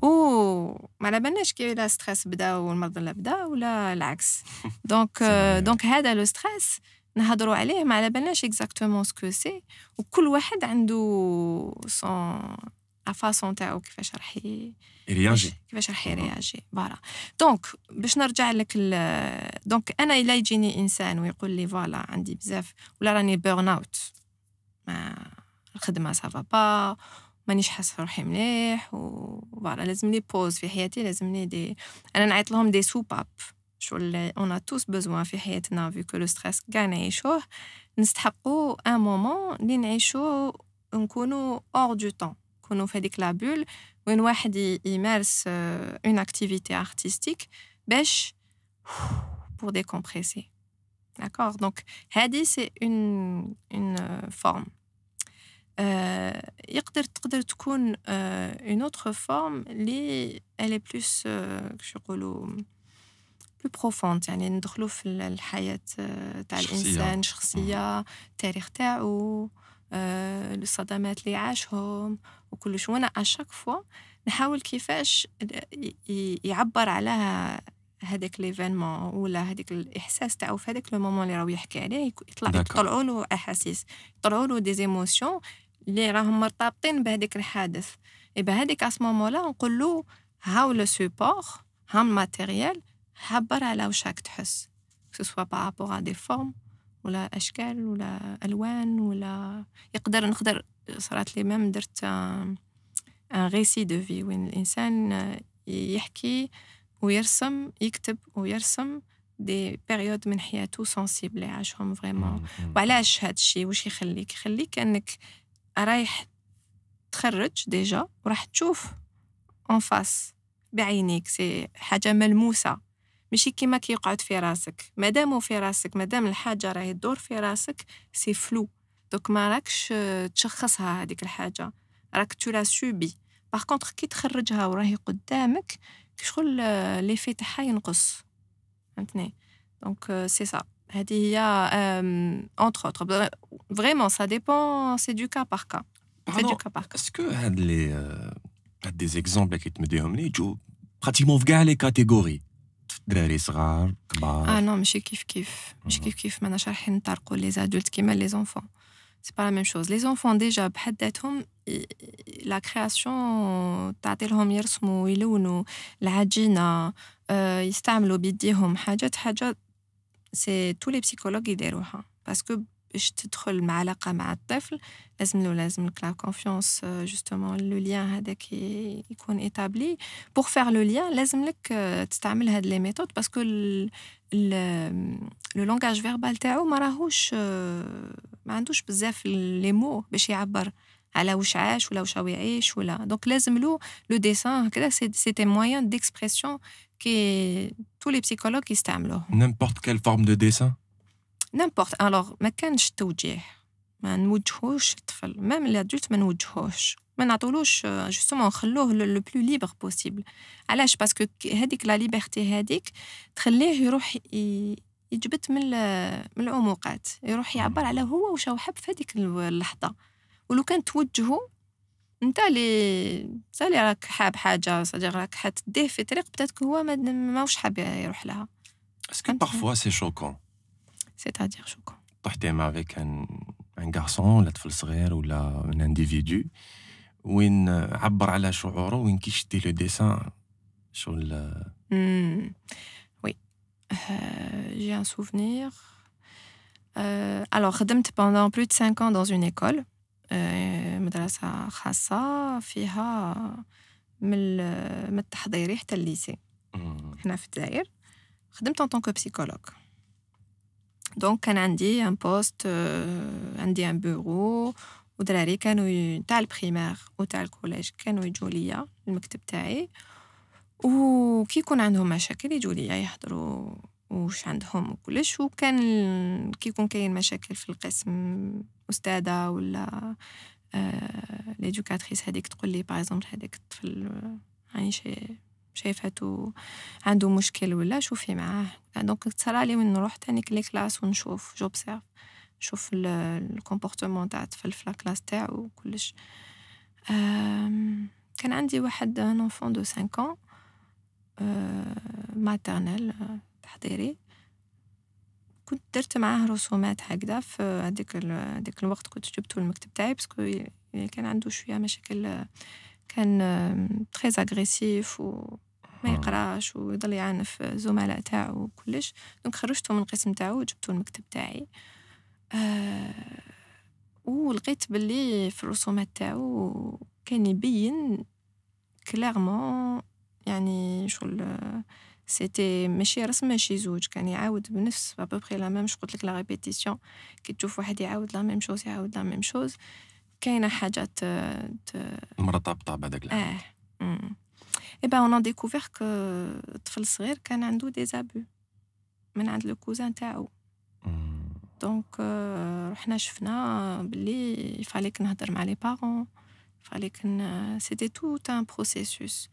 او ما على بالناش كي لا ستريس بدا والمرض لا بدا ولا العكس. دونك هذا لو ستريس نهضروا عليه ما على بالناش اكزاكتومون سكو سي، وكل واحد عنده سون افاسون تاعو كيفاش راح يرياجي، كيفاش راح يرياجي برا. دونك باش نرجع لك، دونك انا الا يجيني انسان ويقول لي فوالا عندي بزاف ولا راني بيرن اوت، ما الخدمه سافا با، مانيش حاسه روحي مليح، وفوالا لازمني بوز في حياتي، لازمني دي، انا نعيط لهم دي سوباب، شغل اون ا توس بوزوان في حياتنا فيكو لو ستريس كاع نعيشوه، نستحقوا ان مومون اللي نعيشوه نكونوا اور دو طون، نكونوا في هذيك لا بول وين واحد يمارس اون اكتيفيتي ارتستيك باش بور ديكومبريسي. داكور؟ دونك هادي سي اون فورم. تقدر تكون اون اوتر فورم لي الي بلوس كيش يقولوا بلو بروفوند، يعني ندخلوا في الحياه تاع الانسان، شخصيه، التاريخ تاعو، الصدمات اللي عاشهم وكلش. وانا اشاك فوا نحاول كيفاش يعبر على هذاك ليفينمون ولا هذاك الاحساس تاعو في هذاك لو مومون اللي راهو يحكي عليه، يطلعوا له احاسيس، يطلعوا له دي ايموسيون اللي راهم مرتبطين بهذيك الحادث. اي بهذيك اس مومون لا نقول له هاو لو سوبور، ها الماتيريال، عبر على واش راك تحس، سواء بارابور ا دي فورم ولا اشكال ولا الوان، ولا نقدر صرات لي ميم درت ان ريسي دو في وين الانسان يحكي ويرسم، يكتب ويرسم دي بيريود من حياته سنسيبل عاشهم فريمون. وعلاش هذا الشيء واش يخليك؟ يخليك انك رايح تخرج ديجا وراح تشوف اون فاس بعينيك، سي حاجه ملموسه، ماشي كيما كيقعد في راسك. مادامو في راسك، مادام الحاجه راهي تدور في راسك، سي فلو، دوك ما راكش تشخصها هذيك الحاجه، راك تو لا سوبي. باغ كونطخ كي تخرجها وراهي قدامك شغل لي في تاعها ينقص، فهمتني؟ دونك سي سا، هذه هي اونتر اوتر فريمون. سا ديبون، سي دو كا بار كا، سي دو كا بار كا. اسكو هاد لي هاد دي زيكزومبل كي تمديهم لي يجو براتيكمون في كاع لي كاتيجوري، دراري صغار، كبار. اه نو، ماشي كيف كيف، ماشي كيف كيف. ماناش رايحين نطرقوا لي زادولت كيما لي زونفون، سي با لا ميم شوز. لي زونفون ديجا بحد ذاتهم لا كرياسيون تعطي لهم يرسموا ويلونوا العجينه، يستعملوا بيديهم حاجات سي تو لي بسيكولوج يديروها، باسكو باش تدخل مع علاقه مع الطفل لازمك لا كونفيونس، جوستومون لو ليان هذاك يكون ايتابلي. بور فير لو ليان لازم لك تستعمل هاد لي ميثود، باسكو لو لونغاج فيربال تاعو ما راهوش، ما عندوش بزاف لي مو باش يعبر على واش عاش ولا واش هو يعيش ولا. دونك لازم له لو ديسان هكذا، سيتي موان ديكسبرسيون كي تو لي بسيكولوج يستعملوه. نيمبورت كال فورم دو ديسان، نيمبورت. الوغ ما كانش توجيه، ما نوجهوش الطفل، ميم لادولت ما نوجهوش، ما نعطولوش، جوستومون نخلوه لو بلو ليبر بوسيبل. علاش؟ باسكو هذيك لا ليبرتي هذيك تخليه يروح يجبت من العمقات، يروح يعبر على هو واش هو حب في هذيك اللحظه. ولو كان توجهوا انت اللي راك حاب حاجه، صديق راك حتديه في طريق بتاتك هو ماهوش حاب يروح لها. اسكو بارفوا سي شوكون؟ سيتادير شوكون؟ طحتي مع افيك ان غارسون ولا طفل صغير ولا ان انديفيدو وين عبر على شعوره وين كيشدي لو ديسان شغل. وي جي ان سوفنير. الوغ خدمت بوندون بلو دو 5 ans dans une école مدرسة خاصة فيها من التحضيري حتى الليسي هنا في الجزائر. خدمت ان طونكو بسيكولوج دونك كان عندي ان بوست، عندي ان بيرو، ودراري كانوا تاع البريمير وتاع الكوليج كانوا يجوا ليا المكتب تاعي، وكي يكون عندهم مشاكل يجوا ليا يحضروا واش عندهم وكلش. وكان كي يكون كاين مشاكل في القسم استاذه ولا ليدوكاتريس هذيك تقول لي باغ اكزومبل هذاك الطفل يعني شايفاتو عنده مشكل ولا شوفي معاه. دونك تصرالي من نروح تاني كلي كلاس ونشوف جوبسيرف نشوف الكومبورتمون تاع الطفل في لاكلاس تاعو كلش. كان عندي واحد ان انفون دو 5 ans ماترنال تحضيري، كنت درت معاه رسومات هكذا في هذيك الوقت. كنت جبته للمكتب تاعي باسكو كان عنده شويه مشاكل، كان تري اغريسيف وما يقراش ويضل يعنف الزملاء تاعو وكلش. دونك خرجته من القسم تاعو وجبته للمكتب تاعي، ولقيت باللي في الرسومات تاعو كان يبين كليرمون يعني شغل سيتي ماشي رسم ماشي زوج، كان يعاود بنفس ابوبخي لا ميم. قلت لك لا ريبيتيسيون، كي تشوف واحد يعاود لا ميم شوز يعاود لا ميم شوز كاينه حاجه مرتبطه بهذاك العام. اي با اون ديكوفير ك الطفل الصغير كان عنده دي زابو من عند لو كوزان تاعو. دونك رحنا شفنا بلي يفاليك نهضر مع لي بارون، يفاليك سيتي توت ان بروسيسوس.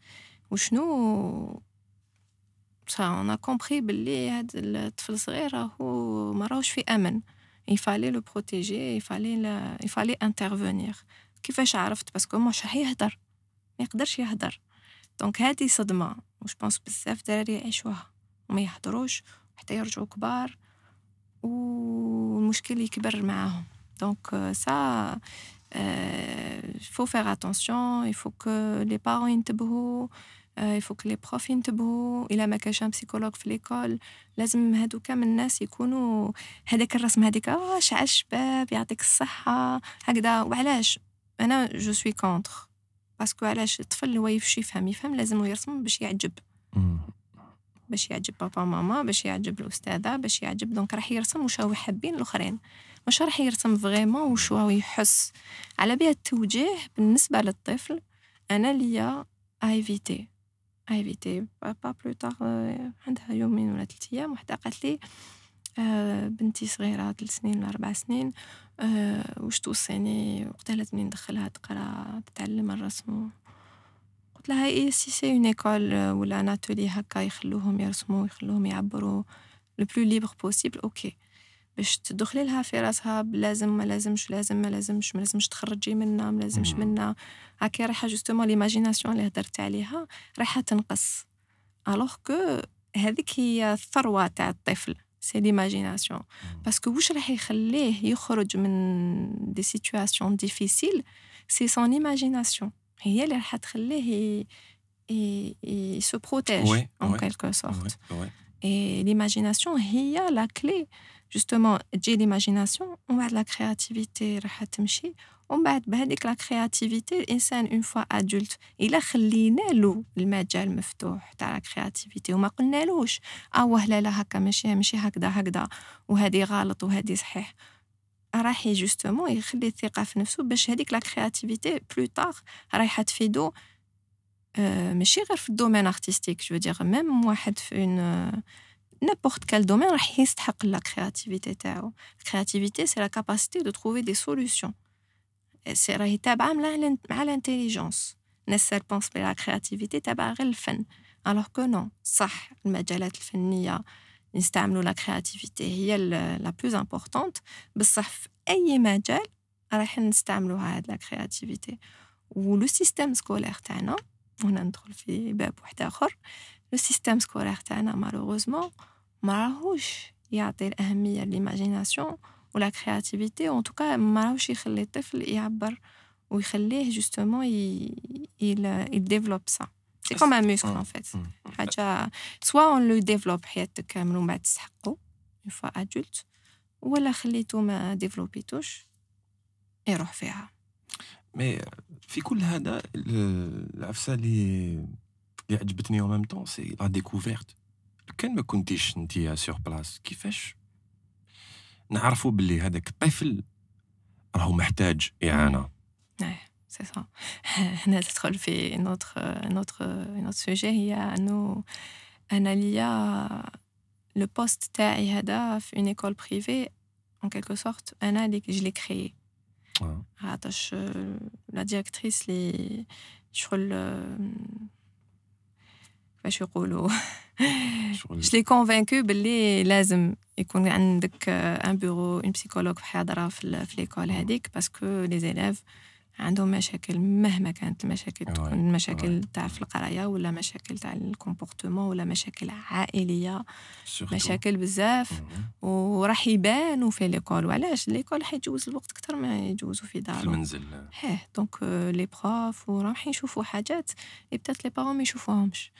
وشنو انا كومبري بلي هاد الطفل الصغير راهو ما راهوش في امن، يفالي لو بروتيجي، يفالي انترفونير. كيفاش عرفت؟ باسكو مش راح يهدر، ما يقدرش يهدر. دونك هادي صدمه وش بونس بزاف دراري يعيشوها وما يهدروش حتى يرجعوا كبار والمشكل يكبر معاهم. دونك سا فو فيغ اتونسيون، يفو كو لي بارون ينتبهوا، يفو كو لي بروف ينتبهوا. الا ما كانش بسيكولوج في ليكول لازم هادوك من الناس يكونوا هذاك الرسم هذيك شعل الشباب يعطيك الصحه هكذا. وعلاش انا جو سوي كونتر؟ باسكو علاش الطفل هو يفشي يفهم لازم يرسم باش يعجب، باش يعجب بابا ماما، باش يعجب الاستاذه، باش يعجب. دونك راح يرسم واش هو حابين الاخرين، مش راح يرسم فريمون واش هو يحس على بها. التوجيه بالنسبه للطفل انا ليا ايفيتي با بلو تار. عندها يومين ولا 3 ايام وحده قالت لي بنتي صغيره 3 سنين ولا 4 سنين، واش توصيني وقتها لازم ندخلها تقرا تتعلم الرسم؟ قلت لها اي سي سي اون ايكول ولا ناتولي هكا يخلوهم يرسموا يخلوهم يعبروا لو بلو ليبر بوسيبل. اوكي باش تدخلي لها في راسها لازم ما لازمش، ما لازمش تخرجي منا، ما لازمش منا هكا. رايحه جوستومون ليماجيناسيون اللي هدرت عليها رايحه تنقص، الوغ كو هذيك هي الثروه تاع الطفل سي ليماجيناسيون. باسكو واش راح يخليه يخرج من دي سيتواسيون ديفيسيل؟ سي سون ايماجيناسيون هي اللي راح تخليه يسو بروتيج ان كالكو سورت. اي ليماجيناسيون هي لا كلي جوستومون. تجي ليماجيناسيون ومن بعد لا كرياتيفيتي راح تمشي، ومن بعد بهذيك لا كرياتيفيتي الانسان اون فوا ادولت الا خلينا له المجال مفتوح تاع لا كرياتيفيتي وما قلنالوش لا لا هكا ماشي هكذا وهذه غلط وهذه صحيح، راح جوستومون يخلي الثقه في نفسه باش هذيك لا كرياتيفيتي بلو طار رايحه تفيدو. ماشي غير في الدومين ارتستيك، جو دير ميم واحد في اون n'importe quel domaine راح يستحق لا كرياتيفيتي تاعو. الكرياتيفيتي سي لا كاباسيتي دو تروفي دي سوليوشن، سي راهي تابعه مع الانتيليجونس. الناس بونس بلا كرياتيفيتي تابعه غير الفن، الوغ كو نو. صح المجالات الفنيه نستعملوا لا كرياتيفيتي هي لا بلوز امبورطونت، بصح في اي مجال راح نستعملوها هاد لا كرياتيفيتي. ولو سيستيم سكولير تاعنا، هنا ندخل في باب واحد اخر، لو سيستيم سكولير تاعنا مالوغوزمون ما راهوش يعطي الاهميه للإيماجيناسيون ولا كرياتيفيتي، وان توكا ما راهوش يخلي الطفل يعبر ويخليه جوستومون يديفلوب سا. سي كوم ان موسكل ان فيت، حاجه سوا اون لو ديفلوب حياتك كامل وما تسحقو اون فوا ادولت، ولا خليته ما ديفلوبيتوش يروح فيها. مي في كل هذا العفسه اللي عجبتني او ميم طون سي لا ديكوفيرت. كان ما كنتيش انتيا سور بلاص كيفاش نعرفوا باللي هذاك الطفل راهو محتاج اعانه؟ سي صا. هنا تدخل في نوتر سوجي، هي انه انا ليا لو بوست تاعي هذا في اون ايكول بريفي ان كالكو سورت انا اللي جلي كريي، خاطرش لا ديريكتريس لي شغل كيفاش يقولوا جلي كونفانكو باللي لازم يكون عندك ان بيرو اون بسيكولوج حاضره في ليكول هذيك، باسكو لي زيلاف عندهم مشاكل مهما كانت المشاكل، تكون مشاكل تاع في القرايه ولا مشاكل تاع الكومبورتمون ولا مشاكل عائليه، مشاكل بزاف وراح يبانوا في ليكول. وعلاش ليكول حيجوز الوقت اكثر ما يجوزوا في دارهم في المنزل، دونك لي بروف وراح يشوفوا حاجات يبتات لي بارون ما يشوفوهمش،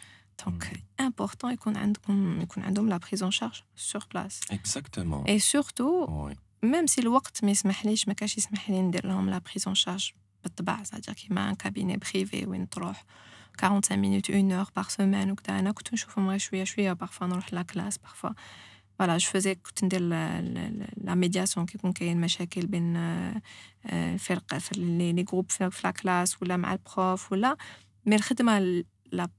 دونك امبورطون يكون عندهم لا بريزون شارج سور بلاس. اكزاكتومون. اي سورتو ميم سي الوقت ما يسمحليش، ما كاش يسمح لي ندير لهم لا بريزون شارج بالطبع، ساعات كيما ان كابيني بريفي وين تروح 45 مينوت 1 اور باغ سيمين وكذا. انا كنت نشوفهم غير شويه شويه، بارفوا نروح لا كلاس، بارفوا فوالا جو فوزي، كنت ندير لا ميدياسيون كيكون كاين مشاكل بين الفرق في لي جروب في لا كلاس ولا مع البروف ولا. مي الخدمه لا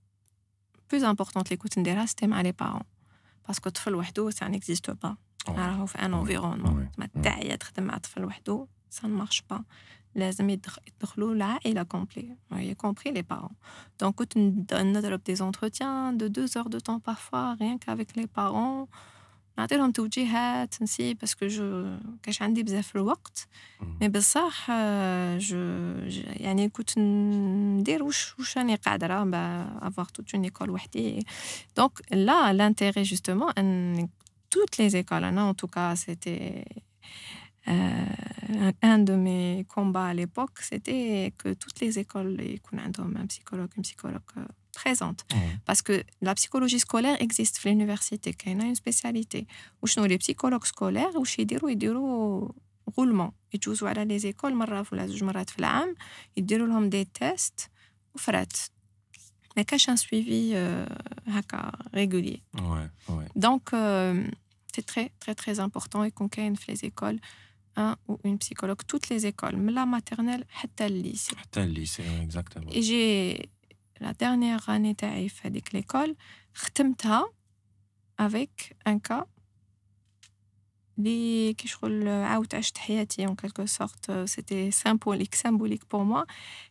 بلوز امبورطونت اللي كنت نديرها سيتي مع لي بارون، باسكو الطفل وحده سا نيكزيست با، راهو في ان انفيرونمون ما تاعيا تخدم مع طفل وحده سا مارش با، لازم يدخلوا العائله كومبلي، y compris les parents. Donc quand on développe des entretiens de 2 heures de temps parfois rien qu'avec les parents، نعطيهم توجيهات نسي باسكو جو كاش عندي بزاف الوقت، مي بصح جو يعني كنت ندير واش راني قادره افوار توت اون ايكول وحدي. دونك لا لانتيري جوستومون ان توت لي زيكول، انا ان توكا سيتي un de mes combats à l'époque, c'était que toutes les écoles aient un psychologue, une psychologue présente. Parce que la psychologie scolaire existe à l'université, il y a une spécialité. Les psychologues scolaires, ils font roulement. Ils jouent à les écoles, ils font des tests, mais il y a un suivi régulier. Donc, c'est très, très, très important et qu'on gagne les écoles. Ou une psychologue, toutes les écoles, de la maternelle jusqu'au lycée. Jusqu'au lycée, exactement. Et j'ai la dernière année taïf à l'école, ختمتها avec un cas qui شغل عاود عشت حياتي en quelque sorte. C'était symbolique pour moi.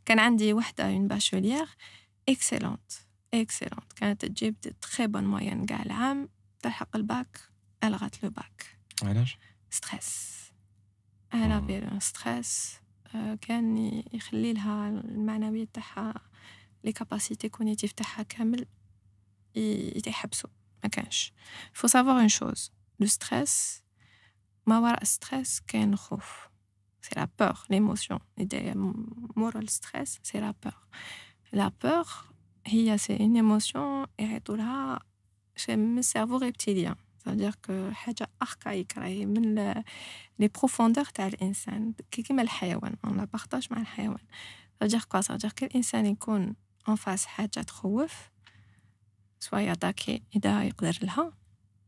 كان عندي وحدة une bachelière excellente. كانت تجيب de très bonnes moyennes كاع العام، تلحق الباك، ألغت لو باك. علاش؟ stress. Elle avait un stress كان يخلي لها المعنوية تاعها، لي كاباسيتي كونيتيف تاعها كامل يتحبسوا. ما كانش faut savoir une chose، le stress ما وراء الستريس كاين خوف، c'est la peur l'émotion moral stress c'est la peur. La peur هي c'est une émotion يعيطوا لها من السيرفو ريبتيليان، c'est-à-dire que حاجة أركايك راهي من لي بروفوندور تاع الإنسان، كيما الحيوان أون لا بارطاج مع الحيوان. c'est-à-dire quoi؟ c'est-à-dire كي الإنسان يكون أون فاس حاجة تخوف، سوا ياتاكي إذا يقدر لها،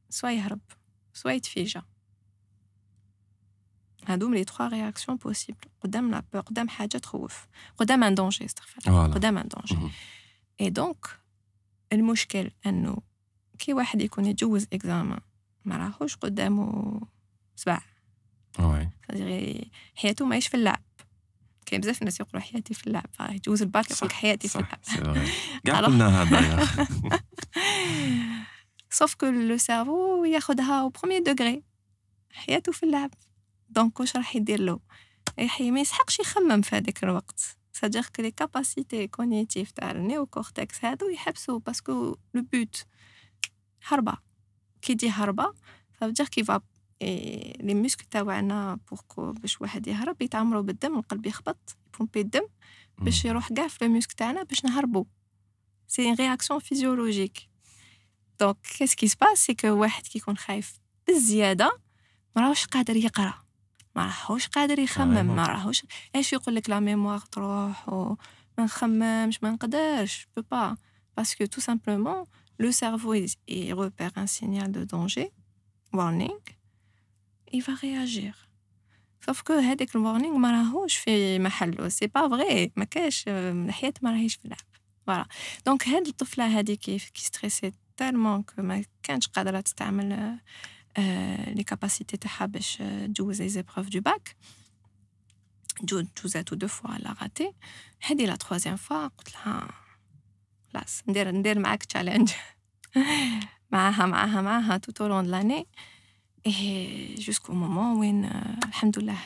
سوا يهرب، سوا يتفيجا. هادوم لي تخوا رياكسيون بوسيبل قدام لا بور، قدام حاجة تخوف، قدام أن دونجي، استغفر، قدام أن دونجي. إي دونك المشكل أنو كي واحد يكون يتجوز إكزامان ما راهوش قدامه سبع، حياته ماهيش في اللعب. كاين بزاف الناس يقولوا حياتي في اللعب، يتجوز الباك يقولك حياتي في اللعب، كاع قلنا هذا يا أخي. سوف كو لو سيرفو ياخدها أو بخوميي دوغري، حياته في اللعب، دونك واش راح يدير له؟ ما يسحقش يخمم في هذاك الوقت. سادير كو لي كاباسيتي كونيتيف تاع النيو كورتكس هادو يحبسوا، باسكو لو بوت هربة. كي دي هربة فبدير كي فا لي موسك تاعنا بوركو باش واحد يهرب يتعمروا بالدم، القلب يخبط يبومبي الدم باش يروح كاع في لي موسك تاعنا باش نهربوا. سي رياكسيون فيزيولوجيك. دونك كاس كي سباس سي كو واحد كيكون خايف بالزياده ما راهوش قادر يقرا، ما راهوش قادر يخمم، ما راهوش ايش يقول لك لا ميموار تروح وما نخممش ما نقدرش با باسكو تو سامبلومون لو سيرفو اي ريبير ان سينيال دو دونجي وارنينغ il va réagir. Sauf que هذاك المورنينغ ما راهوش في محله، سي با فري ما كاش الحياه ما راهيش في اللعب فوالا. دونك هاد الطفله هذه كي ستريسيت تالمون كو ما كانتش قادره تستعمل لي كاباسيتي تاعها باش تجوز لي زيبروف دو باك، جوزاتو دو فوا لا غاتي. هادي لا تخوازيام فوا قلت لها خلاص ندير معاك تشالنج معاها توتولون دو لاني. Et jusqu'au moment où, alhamdoulilah,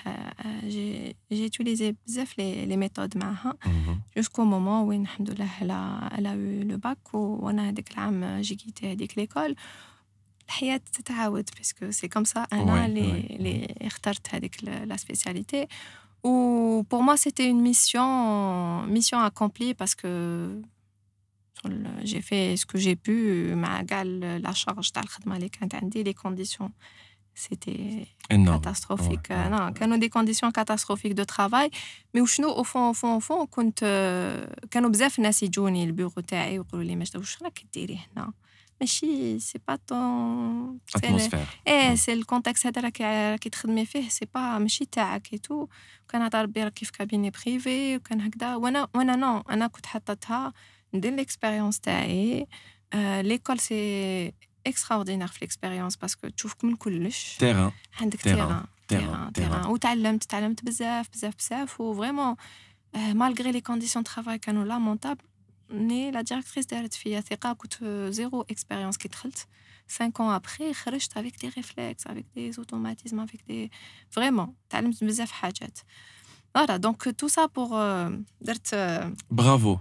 j'ai utilisé les méthodes معها jusqu'au moment où, alhamdoulilah, elle a eu le bac ou on a هذاك العام j'ai quitté هذيك l'école. الحياة تتعاود باسكو سي كوم سا انا اللي اخترت هذيك لا سبيسياليتي. و pour moi c'était une mission accomplie parce que j'ai fait ce que j'ai pu مع كاع la charge تاع الخدمه اللي كانت عندي. les conditions c'était catastrophique. non كانوا des conditions catastrophiques de travail. mais وشنو au fond كنت كانوا بزاف ناس يجوني البيرو تاعي ويقولوا لي ماجدة واش راك ديري هنا، ماشي سي با طون اي سي الكونتكست هذا راكي تخدمي فيه سي با ماشي تاعك اي تو. كان عطا ربي راكي في كابيني بريفي وكان هكذا. وانا نو انا كنت حطتها de l'expérience تاعي. l'école c'est extraordinaire في l'expérience parce que تشوفك من كلش عندك terrain وتعلمت بزاف و vraiment malgré les conditions de travail كانوا lamentables. ني لا ديريكتريس دارت فيا ثقه. كنت زيرو expérience كي دخلت 5 ans après خرجت avec des réflexes avec des automatismes avec des vraiment تعلمت بزاف حاجات. Voilà, donc tout ça pour... Bravo.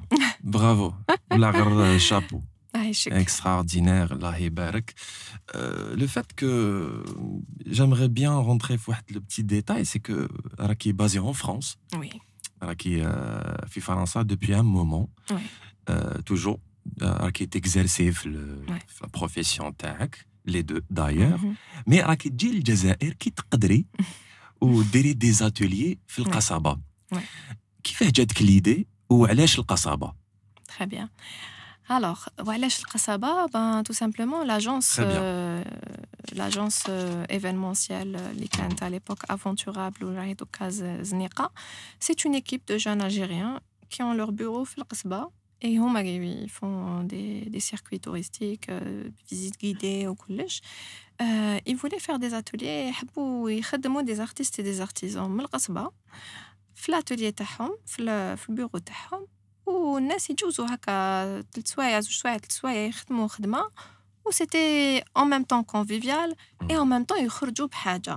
Le chapeau. Extraordinaire, Allah Ibarak. Le fait que j'aimerais bien rentrer le petit détail, c'est que Raki est basé en France. Oui. Raki est en France depuis un moment. Oui. Toujours. Raki est exercé la profession TAC, les deux d'ailleurs. Mais Raki est le Jazair qui te kadri. وديري دي زاتوليي في القصبه. كيفاه جاتك ليدي وعلاش القصبه؟ تري بيان. الوغ وعلاش القصبه؟ بان تو سامبلومون لاجونس لاجونس ايفينمونسيال اللي كانت على ليبوك افونتورابل وراهي دوكا زنيقه. سي اون ايكيب دو جون الجيريان كي اون لور بيرو في القصبه اي هما يفون دي سيركوي توريستيك فيزيت غيدي وكلش. ils voulaient faire des ateliers يحبوا يخدموا des artistes et des artisans من القصبة في الاتولييه تاعهم في البيرو تاعهم، والناس يجوزوا هكا 3 سوايع يخدموا خدمة و c'était en même temps convivial et en même temps يخرجوا بحاجة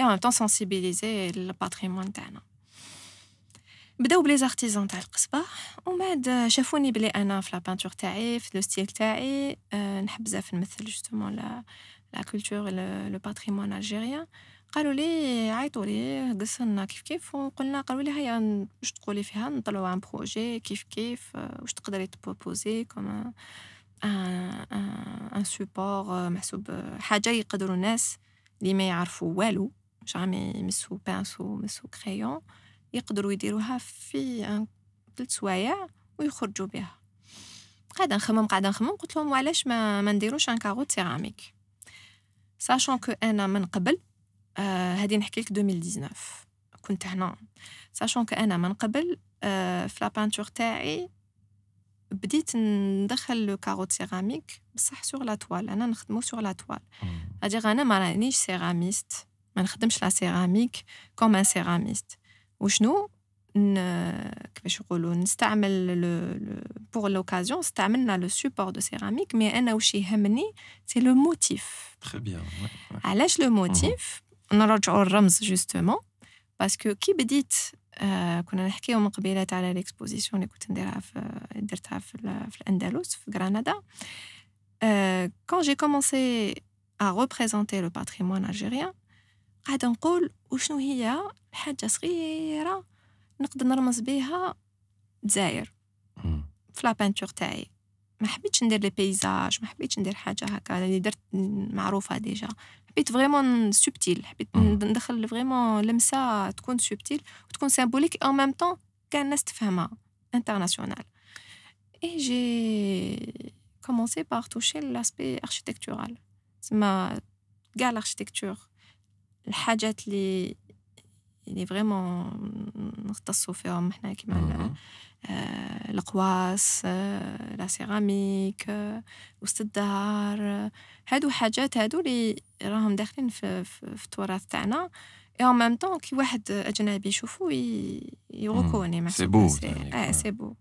et en même temps sensibiliser الباتريمون تاعنا. بداو بلي زارتيزان تاع القصبه ومن بعد شافوني بلي انا في لا بانتور تاعي في لو ستيل تاعي نحب بزاف نمثل جوستومون لا كولتور لو باتريمون الجيريان. قالوا لي عيطوا لي قصنا كيف وقلنا قالوا لي هيا واش تقولي فيها نطلعوا عن بروجي كيف واش تقدري تبروبوزي كوم ان سوبور محسوب حاجه يقدروا الناس اللي ما يعرفوا والو جامي يمسوا بانسو مسوا كريون يقدروا يديروها في 3 سوايع ويخرجوا بها. قاعده نخمم قلت لهم وعلاش ما نديروش ان كاغوت سيراميك ساشون كو انا من قبل هذه نحكي لك 2019 كنت هنا. ساشون كو انا من قبل في لا بانتور تاعي بديت ندخل لو كاغوت سيراميك بصح سور لا توال. انا نخدمو سور لا توال هادي انا ما رانيش سيراميست، ما نخدمش لا سيراميك كوم ان سيراميست. وشنو كيفاش يقولوا نستعمل بور لوكازيون استعملنا لو سوبور دو سيراميك مي انا واش يهمني سي لو موتيف. تري بيان. علاش لو موتيف؟ نرجعوا الرمز جوستومون باسكو كي بديت كنا نحكيو من قبيلات على ليكسبوزيسيون اللي كنت نديرها في الاندلس في غرناطه. كون جي كومونسي ا ريبريزونتي لو باتريمون الجيريان قاعدة نقول وشنو هي حاجة صغيرة نقدر نرمز بها دزاير في لابانتور تاعي. ما حبيتش ندير لي بيزاج، ما حبيتش ندير حاجة هكا اللي درت معروفة ديجا، حبيت فريمون سبتيل، حبيت ندخل فريمون لمسة تكون سبتيل وتكون سيمبوليك أو ميم طون كاع الناس تفهمها انترناسيونال. اي جي كومونسي باغ توشي لاسبي اركيتكتورال، تسمى كاع الاركيتكتور الحاجات اللي فريمون نختصوا فيهم حنا كيما القواس، لا سيراميك، وسط الدار، هادو حاجات هادو اللي راهم داخلين في التراث تاعنا. اي اون ميم طون كي واحد اجنبي يشوفو يغوكوني مع سي بو سي بو.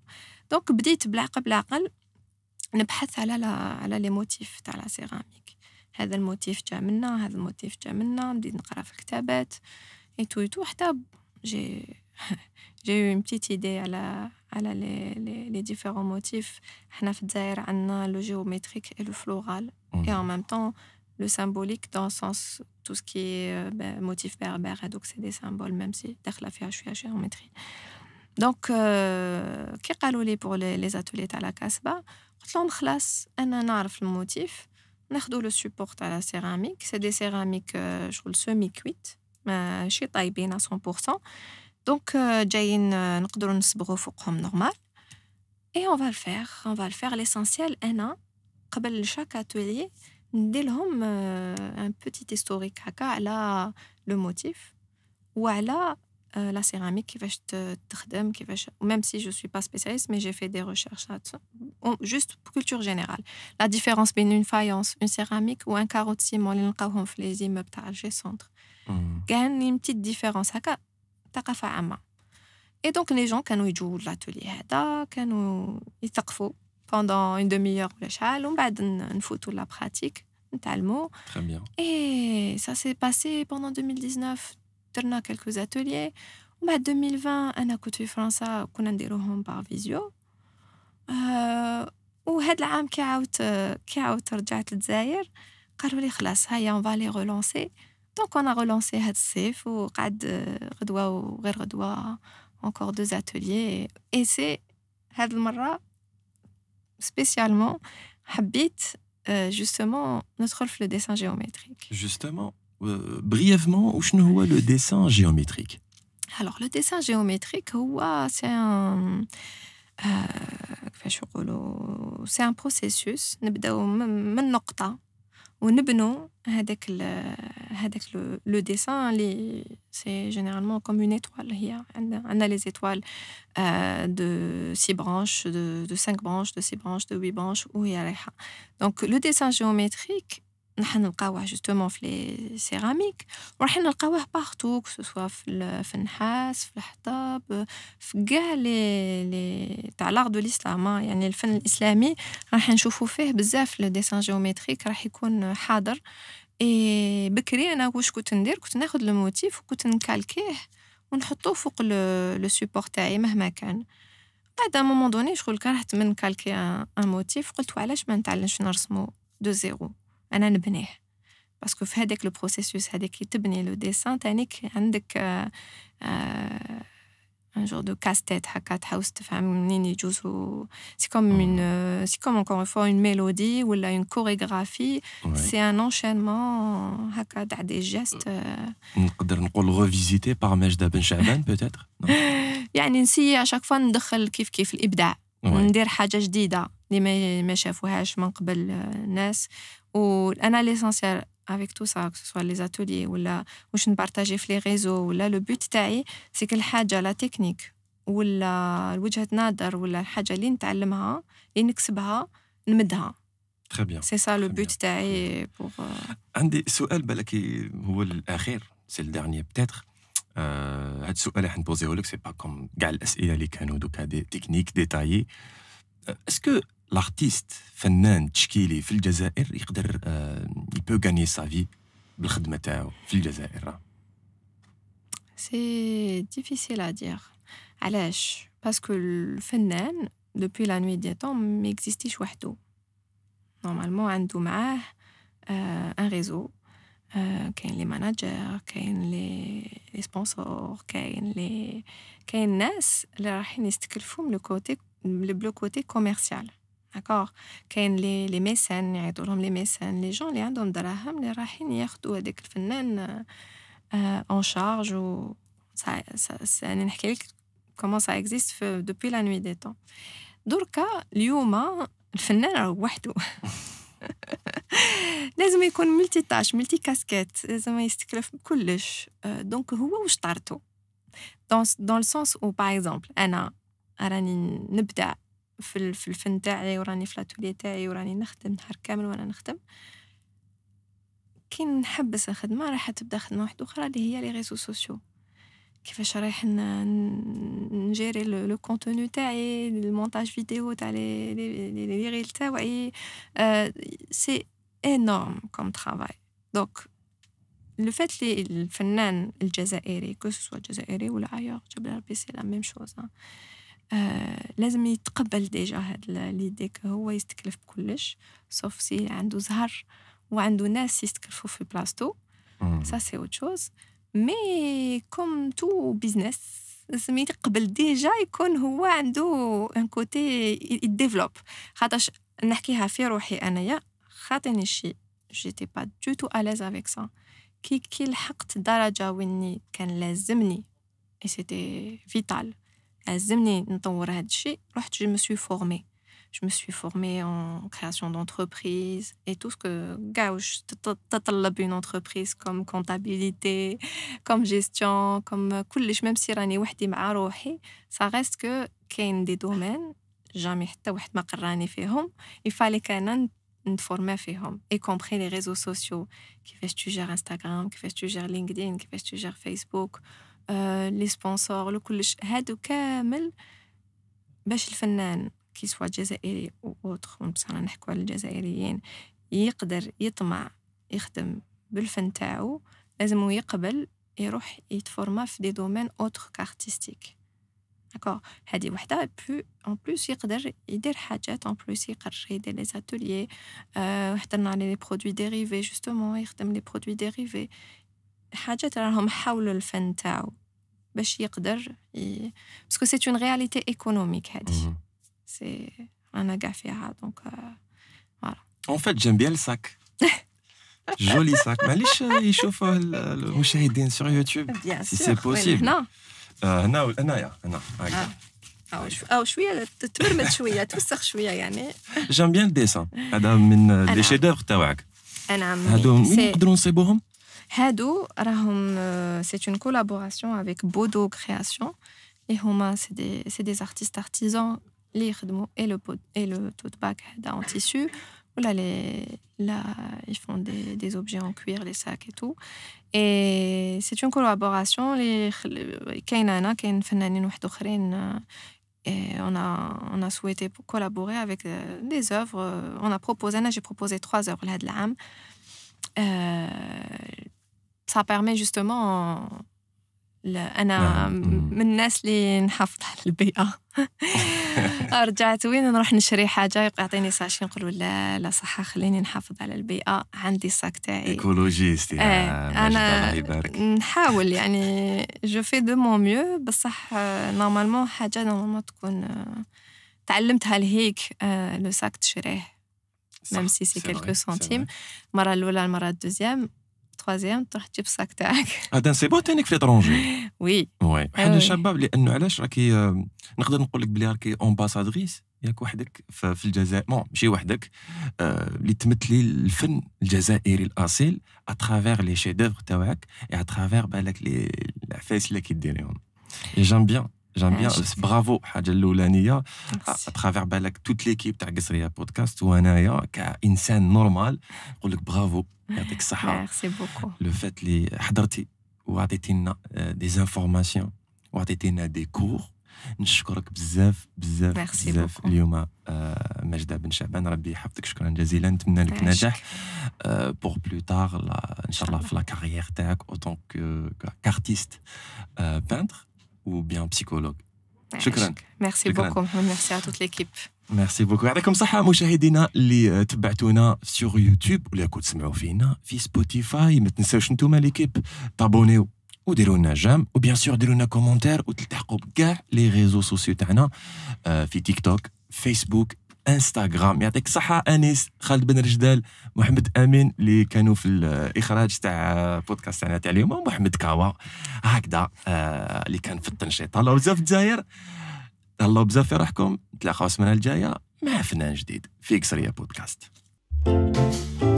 دونك بديت بالعقل نبحث على لي موتيف تاع لا سيراميك، هذا الموتيف جا منا، هذا الموتيف جا منا، بديت نقرا في الكتابات ايتو حتى جي اون بتيت ايدي على لي ديفيرون موتيف. حنا في الجزائر عندنا لو جيوميتريك اي لو فلورال اي ان ميم طون لو سيمبوليك دون سونس تو سكي موتيف بربر، هذوك سي دي سامبول ميم سي داخله فيها شويه جيومتري. دونك كي قالوا لي بور لي زاتولي تاع لا كاسبا قلت لهم خلاص انا نعرف الموتيف، ناخذوا لو سوبورت على سيراميك، سي دي سيراميك شغل سومي كويت ماشي طايبين 100%، دونك جايين نقدروا نصبغوا فوقهم نورمال. اي اون فا الفير اون فا الفير ليسونسيال. انا قبل شاك اتولي ندير لهم ان بوتي هيستوريك هكا على لو موتيف وعلى لا سيراميك كيفاش تخدم كيفاش، ميم سي جو سوي با سبيسياليست مي جي في دي ريشيرش جوست كولتور جينيرال. لا ديفيرونس بين اون فايونس اون سيراميك وان كاروت سيمون اللي نلقاوهم في لي زيموب تاع الجي سونتر، كان اون بتيت ديفيرونس هكا ثقافه عامه. اي دونك لي جون كانوا يجوا لاتولي هذا كانوا يثقفوا بوندون اون دوميور ولا شحال، ومن بعد نفوتوا لا براتيك نتعلموا. تري بيان. اي سا سي باسي بوندون 2019 درنا كالكوز اتوليي، ومع 2020 انا كنت في فرنسا كنا نديروهم بار فيزيو. وهاد العام كي عاودت رجعت للجزائر قالوا لي خلاص هيا اون فالي رولونسي. دونك انا رولونسي هاد الصيف وقعد غدوه وغير غدوه اونكور دو اتوليي. اي سي هاد المره سبيسيالمون حبيت جوستومون ندخل في لو ديسان جيومتريك. جوستومون brièvement وشنو هو لو ديسان جيومتريك؟ الوغ لو ديسان جيومتريك هو سي ان كيفاش نقولوا سي ان بروسيسوس نبداو من نقطه ونبنوا هذاك لو ديسان اللي سي جينيرالمون كوم اون ايتوال. هي عندنا لي ايتوال دو سي برانش دو 5 برانش دو سي برانش دو 8 برانش وهي رايحه. دونك لو ديسان جيومتريك نحن نلقاوه جوستومون في لي سيراميك، وراح نلقاوه باغتو كسوا في النحاس، في الحطب، في كاع لي تاع لار دو الاسلام، يعني الفن الاسلامي راح نشوفوا فيه بزاف. لو ديسان جيومتريك راح يكون حاضر. اي بكري انا واش كنت ندير، كنت ناخذ لو موتيف وكنت نكالكيه ونحطوه فوق لو سوبورت تاعي مهما كان. بعد ان مومون دوني شغل كرهت من كالكي ان موتيف، قلت وعلاش ما نتعلمش نرسمو دو زيرو، انا نبنيه باسكو في هذاك لو بروسيسوس هذاك كي تبني لو ديسان تانيك عندك ان جور دو كاستيت هكا، تحاوس تفهم منين يجوزو. سي كوم انكور اون فوا اون ميلودي ولا اون كوريغرافي، سي ان انشينمون هكا تاع دي جيست. نقدر نقول ريفيزيتي بار مجدة بن شعبان بوتيتر، يعني نسي اشاك فوا ندخل كيف الابداع، ندير حاجه جديده اللي ما شافوهاش من قبل الناس. وانا ليسونسيال افيك تو سا كسوا لي اتولي ولا واش نبارطاجي في لي ريزو ولا لو بوت تاعي سي كل حاجه لا تكنيك ولا وجهه نظر ولا الحاجه اللي نتعلمها اللي نكسبها نمدها. تري بيان سي سا لو بوت تاعي. بور عندي سؤال بالك هو الاخير، سي الدارني بتاتر. هاد السؤال راح نبوزيه لك، سي با كوم كاع الاسئله اللي كانوا دوكا دي تكنيك ديتايي. اسكو الارتيست فنان تشكيلي في الجزائر يقدر يبو غاني سافي بالخدمه تاعو في الجزائر؟ سي ديفيسيل ا دير. علاش؟ باسكو الفنان دوبوي لا نوي دي طون ما اكزيستيش وحده، نورمالمون عنده معاه ان ريزو كاين لي ماناجر، كاين لي سبونسور، كاين ناس اللي رايحين يستكلفوا من الكوتي البلو كوتي كوميرسيال، داكوغ. كاين لي ميسان، يعيطوا لهم لي ميسان، لي جون اللي عندهم دراهم اللي رايحين ياخذوا هذاك الفنان اون شارج. و يعني نحكي لك كومون سا اكزيست في دوبوي لا نوي دي طون. دركا اليوم الفنان راه وحده لازم يكون ملتي طاش، ملتي كاسكيت، لازم يستكلف بكلش. دونك هو واش طارتو دون السونس او باغ اكزومبل انا راني نبدا في الفن تاعي، وراني في لاتولي تاعي، وراني نخدم نهار كامل وانا نخدم. كي نحبس الخدمه راح تبدا خدمه واحده اخرى اللي هي لي ريزو سوسيو، كيفاش رايح نجيري لو كونتوني تاعي، المونتاج فيديو تاع لي ريل تاعي. سي انورم كوم ترافاي. دونك لو فات لي الفنان الجزائري كو سوا جزائري ولا ايور جبل ربي سي لا ميم شوز، لازم يتقبل ديجا هاد ليدي هو يستكلف بكلش، سوف سي عنده زهر وعنده ناس يستكلفوا في بلاصتو، سا سي اوت شوز. مي كوم تو بيزنس لازم يتقبل ديجا يكون هو عنده ان كوتي يديفلوب. خاطرش نحكيها في روحي انايا، خاطرني شي جيتي با دو تو الاز افيك سا، كي لحقت درجه وين كان لازمني اي سيتي فيتال، لازمني نطور هذا الشيء. رحت جو مسوي فورمي، جو مسوي فورمي ان كرياسيون دونتربريز اي تو سكو كاوش تطلب اون انتربريز، كوم كونطابيليتي، كوم جيستيون، كوم كلش. ميم سي راني وحدي مع روحي، سا ريست كو كاين دي دومين جامي حتى واحد ما قراني فيهم، يفالي كان نتفورما فيهم، اي كومبري لي ريزو سوسيو، كيفاش تجير انستغرام، كيفاش تجير لينكدين، كيفاش تجير فيسبوك، لي سبونسور، لو كلش هادو كامل. باش الفنان كي سوا جزائري واوتخ، بصح نحكو على الجزائريين، يقدر يطمع يخدم بالفن تاعو، لازم يقبل يروح يتفورما في دي دومين اوتخ كارتيستيك، داكوغ. هادي وحده. بو اون بلوس يقدر يدير حاجات اون بلوس، يقرر يدير لي زاتوليي. حضرنا على لي برودوي ديريفي جوستومون، يخدم لي برودوي ديريفي، حاجات راهم حاولوا الفن تاعو باش يقدر باسكو سي اون رياليتي ايكونوميك. هادي سي انا كاع فيها. دونك فوالا اون فيت جيم بيان الساك جولي ساك، معليش يشوف المشاهدين سور يوتيوب سي سي بوسيبل. هنا هنا او شويه تتمرمد شويه، توسخ شويه يعني. جيم بيان الديسان، هذا من لي شيدور تاعك. نعم، هادو نقدروا نصيبوهم. هادو راهم سي اون كولابوراسيون افيك بودو كرياسيون، اللي هما سي دي ارتيست ارتيزان اللي يخدموا اي لو توت باك هذا اون تيسو، ولا لي لا يفون دي زوبجي اون كوير، لي ساك اي تو. اي سي اون كولابوراسيون اللي كاين انا كاين فنانين واحد اخرين. Et on a souhaité collaborer avec des œuvres. On a proposé, j'ai proposé 3 œuvres là de l'âme. Ça permet justement انا من الناس اللي نحافظ على البيئه. رجعت وين نروح نشري حاجه يعطيني ساشي، نقول لا لا صح، خليني نحافظ على البيئه. عندي الصاك تاعي ايكولوجيست، انا نحاول يعني جو في دو مون ميو. بصح نورمالمون حاجه نورمالمون تكون تعلمتها لهيك. لو ساك تشريه ميم سي سي كيلكو سنتيم. المره الاولى، المره الدوزيام، ثوازيام، تروح تجيب الصاك تاعك. هذا نصيبوه تانيك في ليترونجي. وي وي حنا شباب، لانه علاش راكي نقدر نقول لك بلي راكي امباسادريس ياك وحدك في الجزائر، بون ماشي وحدك، اللي تمثلي الفن الجزائري الاصيل اترافيغ لي شيدوفر تاعك، اترافيغ بالك لي العفايس اللي كيديريهم. جام بيان جام بيان، برافو. الحاجه الاولانيه اترافيغ بالك توت ليكيب تاع قصريه بودكاست، وانايا كانسان نورمال نقول لك برافو، يعطيك الصحة. ميرسي بوكو. لو فات لي حضرتي وعطيتينا دي زانفورماسيون وعطيتينا دي كور، نشكرك بزاف بزاف بزاف اليوم مجدة بن شعبان، ربي يحفظك. شكرا جزيلا، نتمنى لك النجاح بور بلو تار ان شاء الله في لا كاريير تاعك اوتون كارتيست بانتر و بيان بسيكولوج. شكرا. ميرسي بوكو محمد، ميرسي على توت ليكيب. ميرسي بوكو، يعطيكم صحة مشاهدينا اللي تبعتونا سيغ يوتيوب ولا كنت تسمعوا فينا في سبوتيفاي. ما تنساوش نتوما ليكيب تابونيو وديروا لنا جام وبيان سور ديروا لنا كومونتير وتلتحقوا بكاع لي ريزو سوسيو تاعنا في تيك توك، فيسبوك، انستغرام. يعطيك الصحة أنيس، خالد بن رجدال، محمد أمين اللي كانوا في الإخراج تاع بودكاست تاعنا تاع اليوم، ومحمد كاوا هكذا اللي كان في التنشيط. هلاو بزاف في الجزائر، هلاو بزاف في روحكم. نتلاقاو السمانة الجاية مع فنان جديد في قصرية بودكاست.